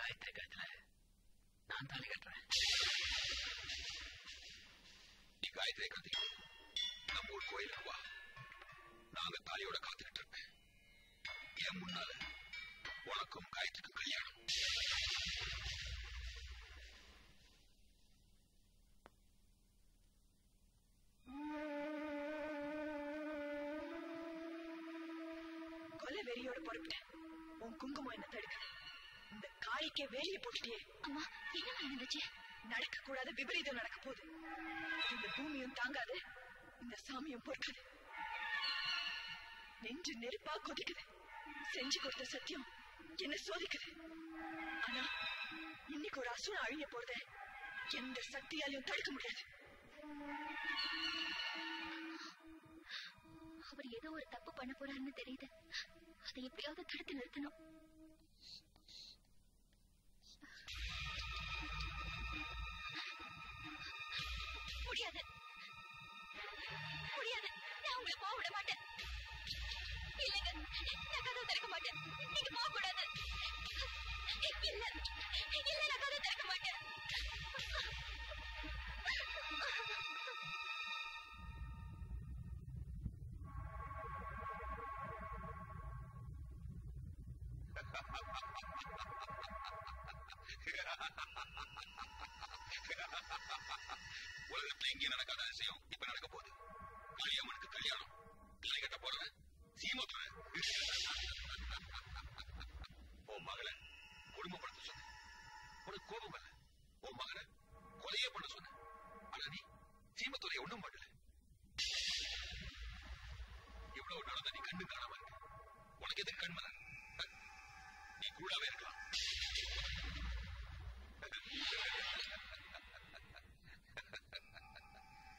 காயத்ரி கழுத்துல நான் தாலி கட்டுறேன். நீ காயத்ரி கழுத்து நம்ம ஊர் கோயிலுக்கு வா, நாங்க தாலியோட காத்துக்கிட்டு இருக்கேன். என் முன்னால உனக்கும் காயத்ரிக்கும் கல்யாணம். கொலை வெறியோட பொறுப்பிட்டேன். உன் குங்குமம் என்ன தடுக்குது? இந்த காய்க்கே வேலியை போட்டுட்டியே. அம்மா என்ன நடந்துச்சு? நடக்க கூடாத விபரீதம் நடக்க போகுது. இந்த பூமியும் தாங்காது, இந்த சாமியும் பொறுக்காது. நெஞ்சு நெருப்பா கொதிக்குது. செஞ்சு கொடுத்த சத்தியம் என்ன சோதிக்குது. ஆனா இன்னைக்கு ஒரு அசுர அழிய போறத எந்த சக்தியாலையும் தடுக்க முடியாது. அவர் ஏதோ ஒரு தப்பு பண்ண போறாருன்னு தெரியுது. அதை எப்படியாவது தடுத்து நிறுத்தணும். முடியாது முடியாது, நான் உங்களை போக விட மாட்டேன். இல்லைங்க, நான் கதை திறக்க மாட்டேன். நீங்க போக கூடாது. இல்ல இல்ல, நான் கதை திறக்க மாட்டேன். உலகத்துல எங்கேயும் நடக்காத விஷயம் இப்ப நடக்க போகுது. கலியம்மனுக்கு கல்யாணம், தலை கட்ட போறேன். சீமத்துற உன் மகளை குடும்பப்படுத்த சொன்ன உனக்கு கோபம் இல்ல. உன் மகளை கொலையே பண்ண சொன்ன. ஆனா நீ சீமத்துறைய ஒண்ணும் பண்ணல. இவ்வளவு நடந்த நீ கண்ணு காணாம இருக்கு. உனக்கு எதுக்கு கண்மல? நீ கூடாவே இருக்கலாம்.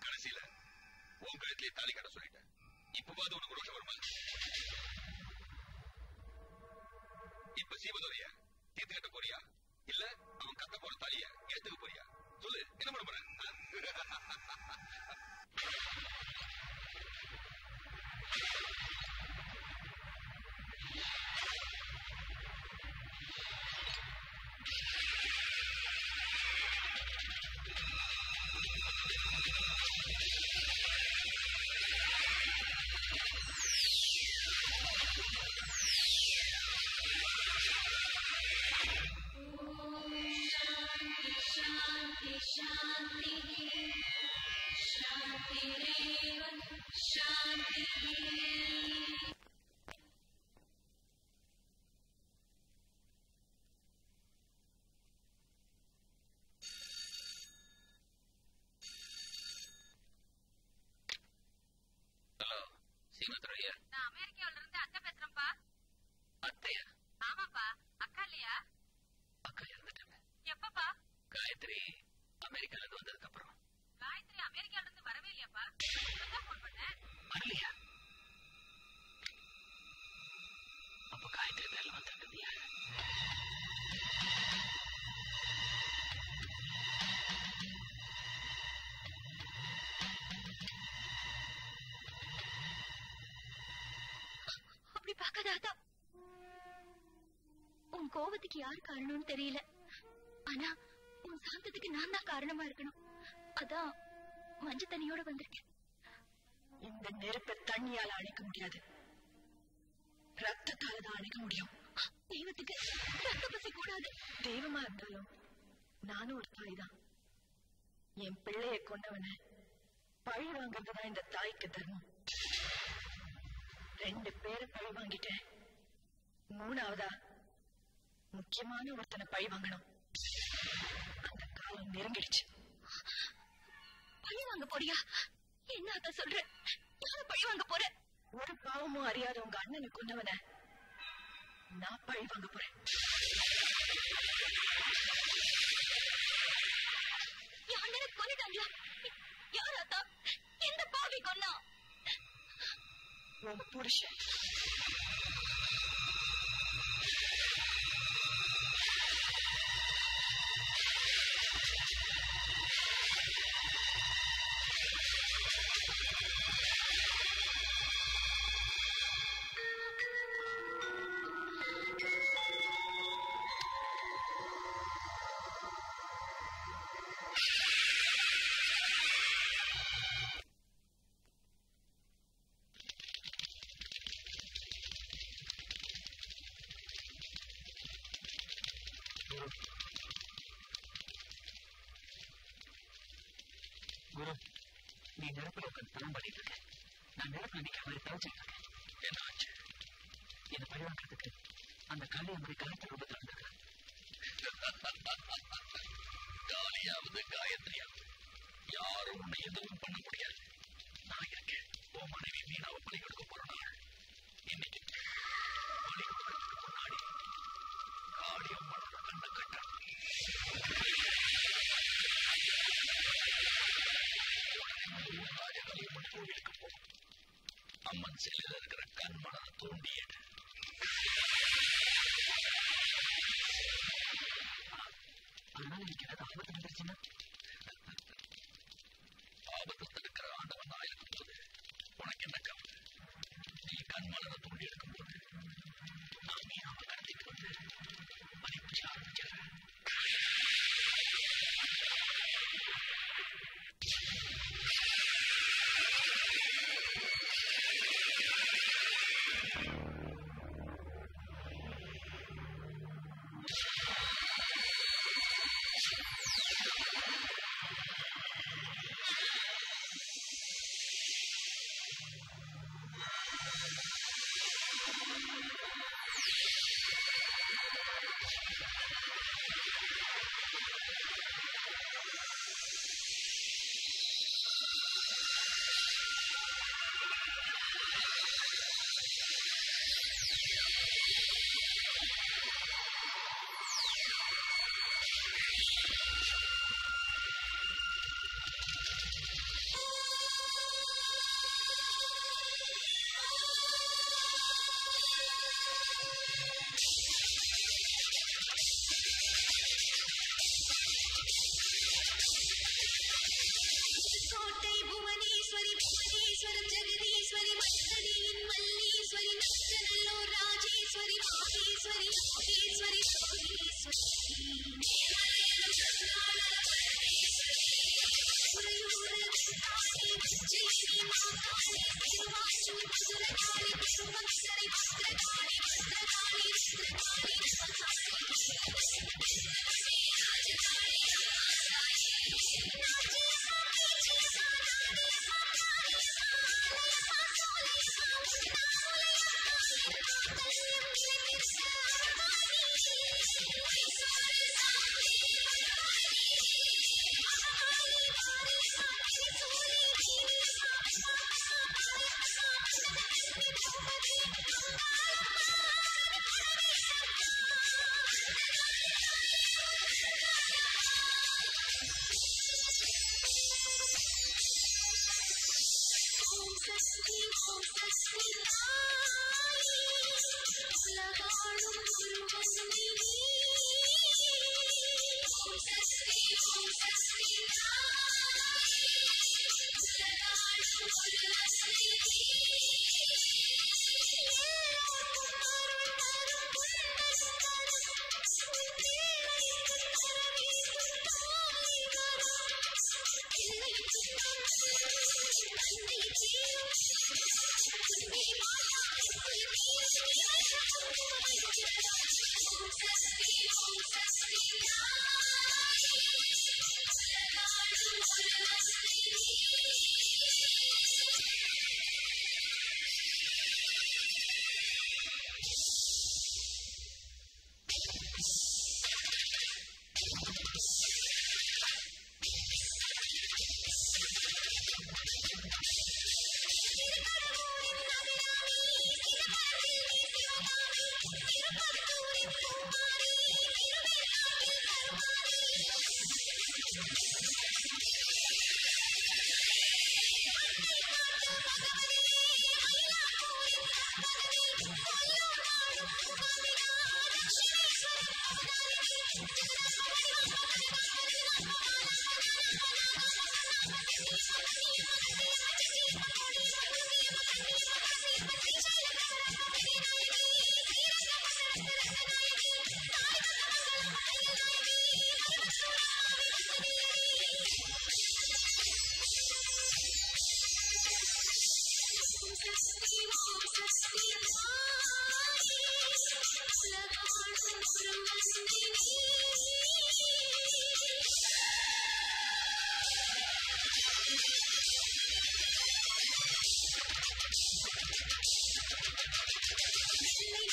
கடைசியில உன் கழுத்திலே தாலி கட்ட சொல்லிட்டேன். இப்பவாது உனக்கு ரோஷம் வருமா? இப்ப சீமதுரைய தீர்த்து கட்ட போறியா, இல்ல அவன் கத்த போற தாலிய எடுத்துக்க போறியா? சொல்லு, என்ன பண்ண போற? உன் கோபத்துக்கு யாரு காரணம்னு தெரியல. ஆனா உன் சாந்தத்துக்கு நான் தான் காரணமா இருக்கணும். அதான் மஞ்சள் தண்ணியோட வந்திருக்கேன். இந்த நெருப்பை தண்ணியால அணைக்க முடியாது, ரத்தத்தால தான் அணைக்க முடியும். தெய்வத்துக்கு ரத்த பசி கூடாது. தெய்வமா இருந்தாலும் நானும் ஒரு தாய் தான். என் பிள்ளைய கொண்டவன பழி வாங்கறதுதான் இந்த தாய்க்கு தர்மம். ரெண்டு பேரை பழி வாங்கிட்டேன். மூணாவதா முக்கியமான ஒருத்தனை பழி வாங்கணும். அந்த காலம் நெருங்கிடுச்சு. பழி வாங்க போறியா? என்ன அத சொல்ற? யாரை பழி வாங்க போற? ஒரு பாவமும் அறியாத உங்க அண்ணனை கொன்னவன நான் பழி வாங்க போறேன். என் அண்ணனை கொன்னுட்டாங்களா? யாராத்தா? எந்த பாவி கொன்னா? உன் புருஷன். இதை பழுவாக்கிறதுக்கு அந்த காளியம்மை காயத்ரி ரூபத்தில் வந்திருக்கிறார். காளியாவது காயத்ரியாவது யாரும் உன்னை எதுவும் பண்ண முடியாது. நான் இருக்கேன். உன் மனைவி மீனாவை பலி கொடுக்க போற நாள் இன்னைக்கு. பலி கொடுக்கறதுக்கு முன்னாடி காளியம்மனோட கண்ணை கட்டணும். ராஜகாளியம்மன் கோவிலுக்கு போகும். அம்மன் சிலையில இருக்கிற கண்மணனை தூண்டியது. அதனால இன்னைக்கு ஏதாவது ஆபத்து வந்துருச்சுன்னா ஆபத்து இருக்கிற ஆண்டவன் ஆயிருக்கும் போது உனக்கு என்ன கவலை? நீ கண்மலரை தூண்டி எடுக்கும் போது நான் மீனாவை கடத்திட்டு வந்து மணிப்பிச்சு ஆரம்பிச்சிடுறேன். Thank you.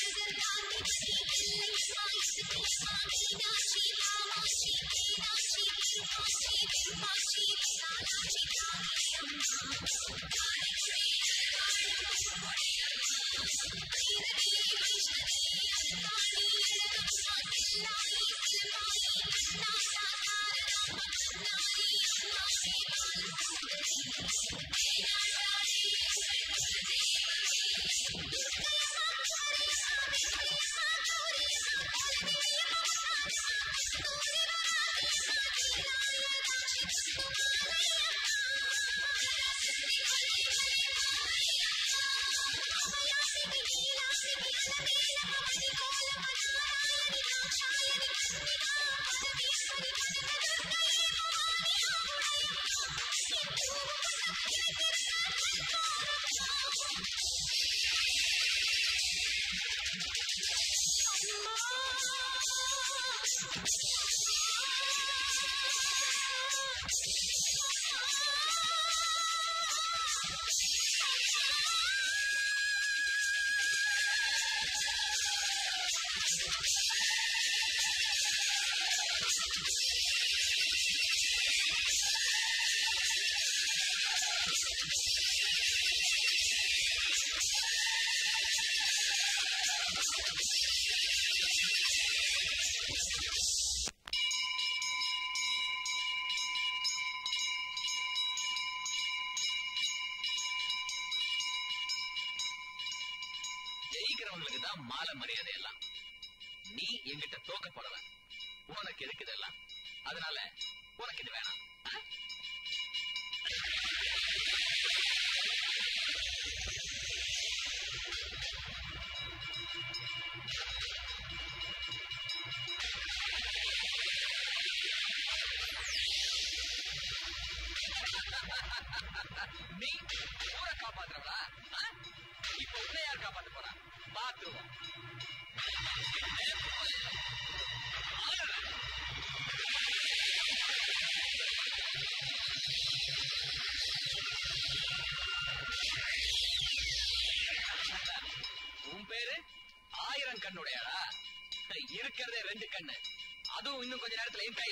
ஜெயிக்கிறவங்களுக்குதான் மாலை மரியாதை எல்லாம். நீ எங்கிட்ட தோக்க போறவ, உனக்கு இருக்குதெல்லாம், அதனால உனக்கு இது வேணாம். நீ ஊரை காப்பாத்துறவா? இப்ப உள்ள யார் காப்பாத்து போறா? பாத்துருவோம். உன் பேரு ஆயிரம் கண்ணுடையாரா? இருக்கிறதே ரெண்டு கண்ணு, அதுவும் இன்னும் கொஞ்ச நேரத்துல என் கை.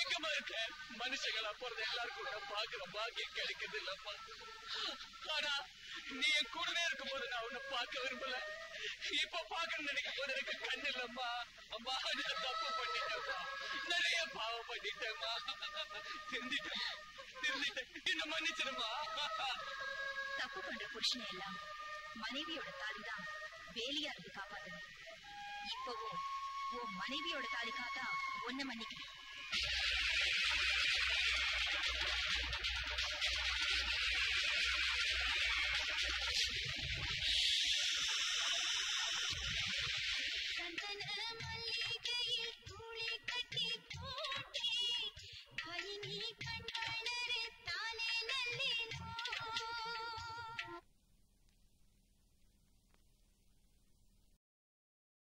எங்கம்மா இருக்க மனுஷங்களா போறது எல்லாருக்கும் நான் பாக்குற பாக்கியம் கிடைக்கிறது இல்லப்பா. ஆனா நீ என் கூடவே இருக்கும் போது நான் உன்னை பார்க்க விரும்பல. இப்ப பாக்கணும்னு நினைக்கும் போது எனக்கு கண்ணு இல்லம்மா. அம்மா நான் தப்பு பண்ணிட்டேம்மா, நிறைய பாவம் பண்ணிட்டேம்மா, திருந்திட்டேன் திருந்திட்டேன் என்ன மன்னிச்சிடுமா. தப்பு பண்ற புருஷனை எல்லாம் மனைவியோட தாலிதான் வேலையா இருந்து காப்பாத்துது. இப்பவோ உன் மனைவியோட தாலி காத்தா ஒன்ன மன்னிக்கிறேன்.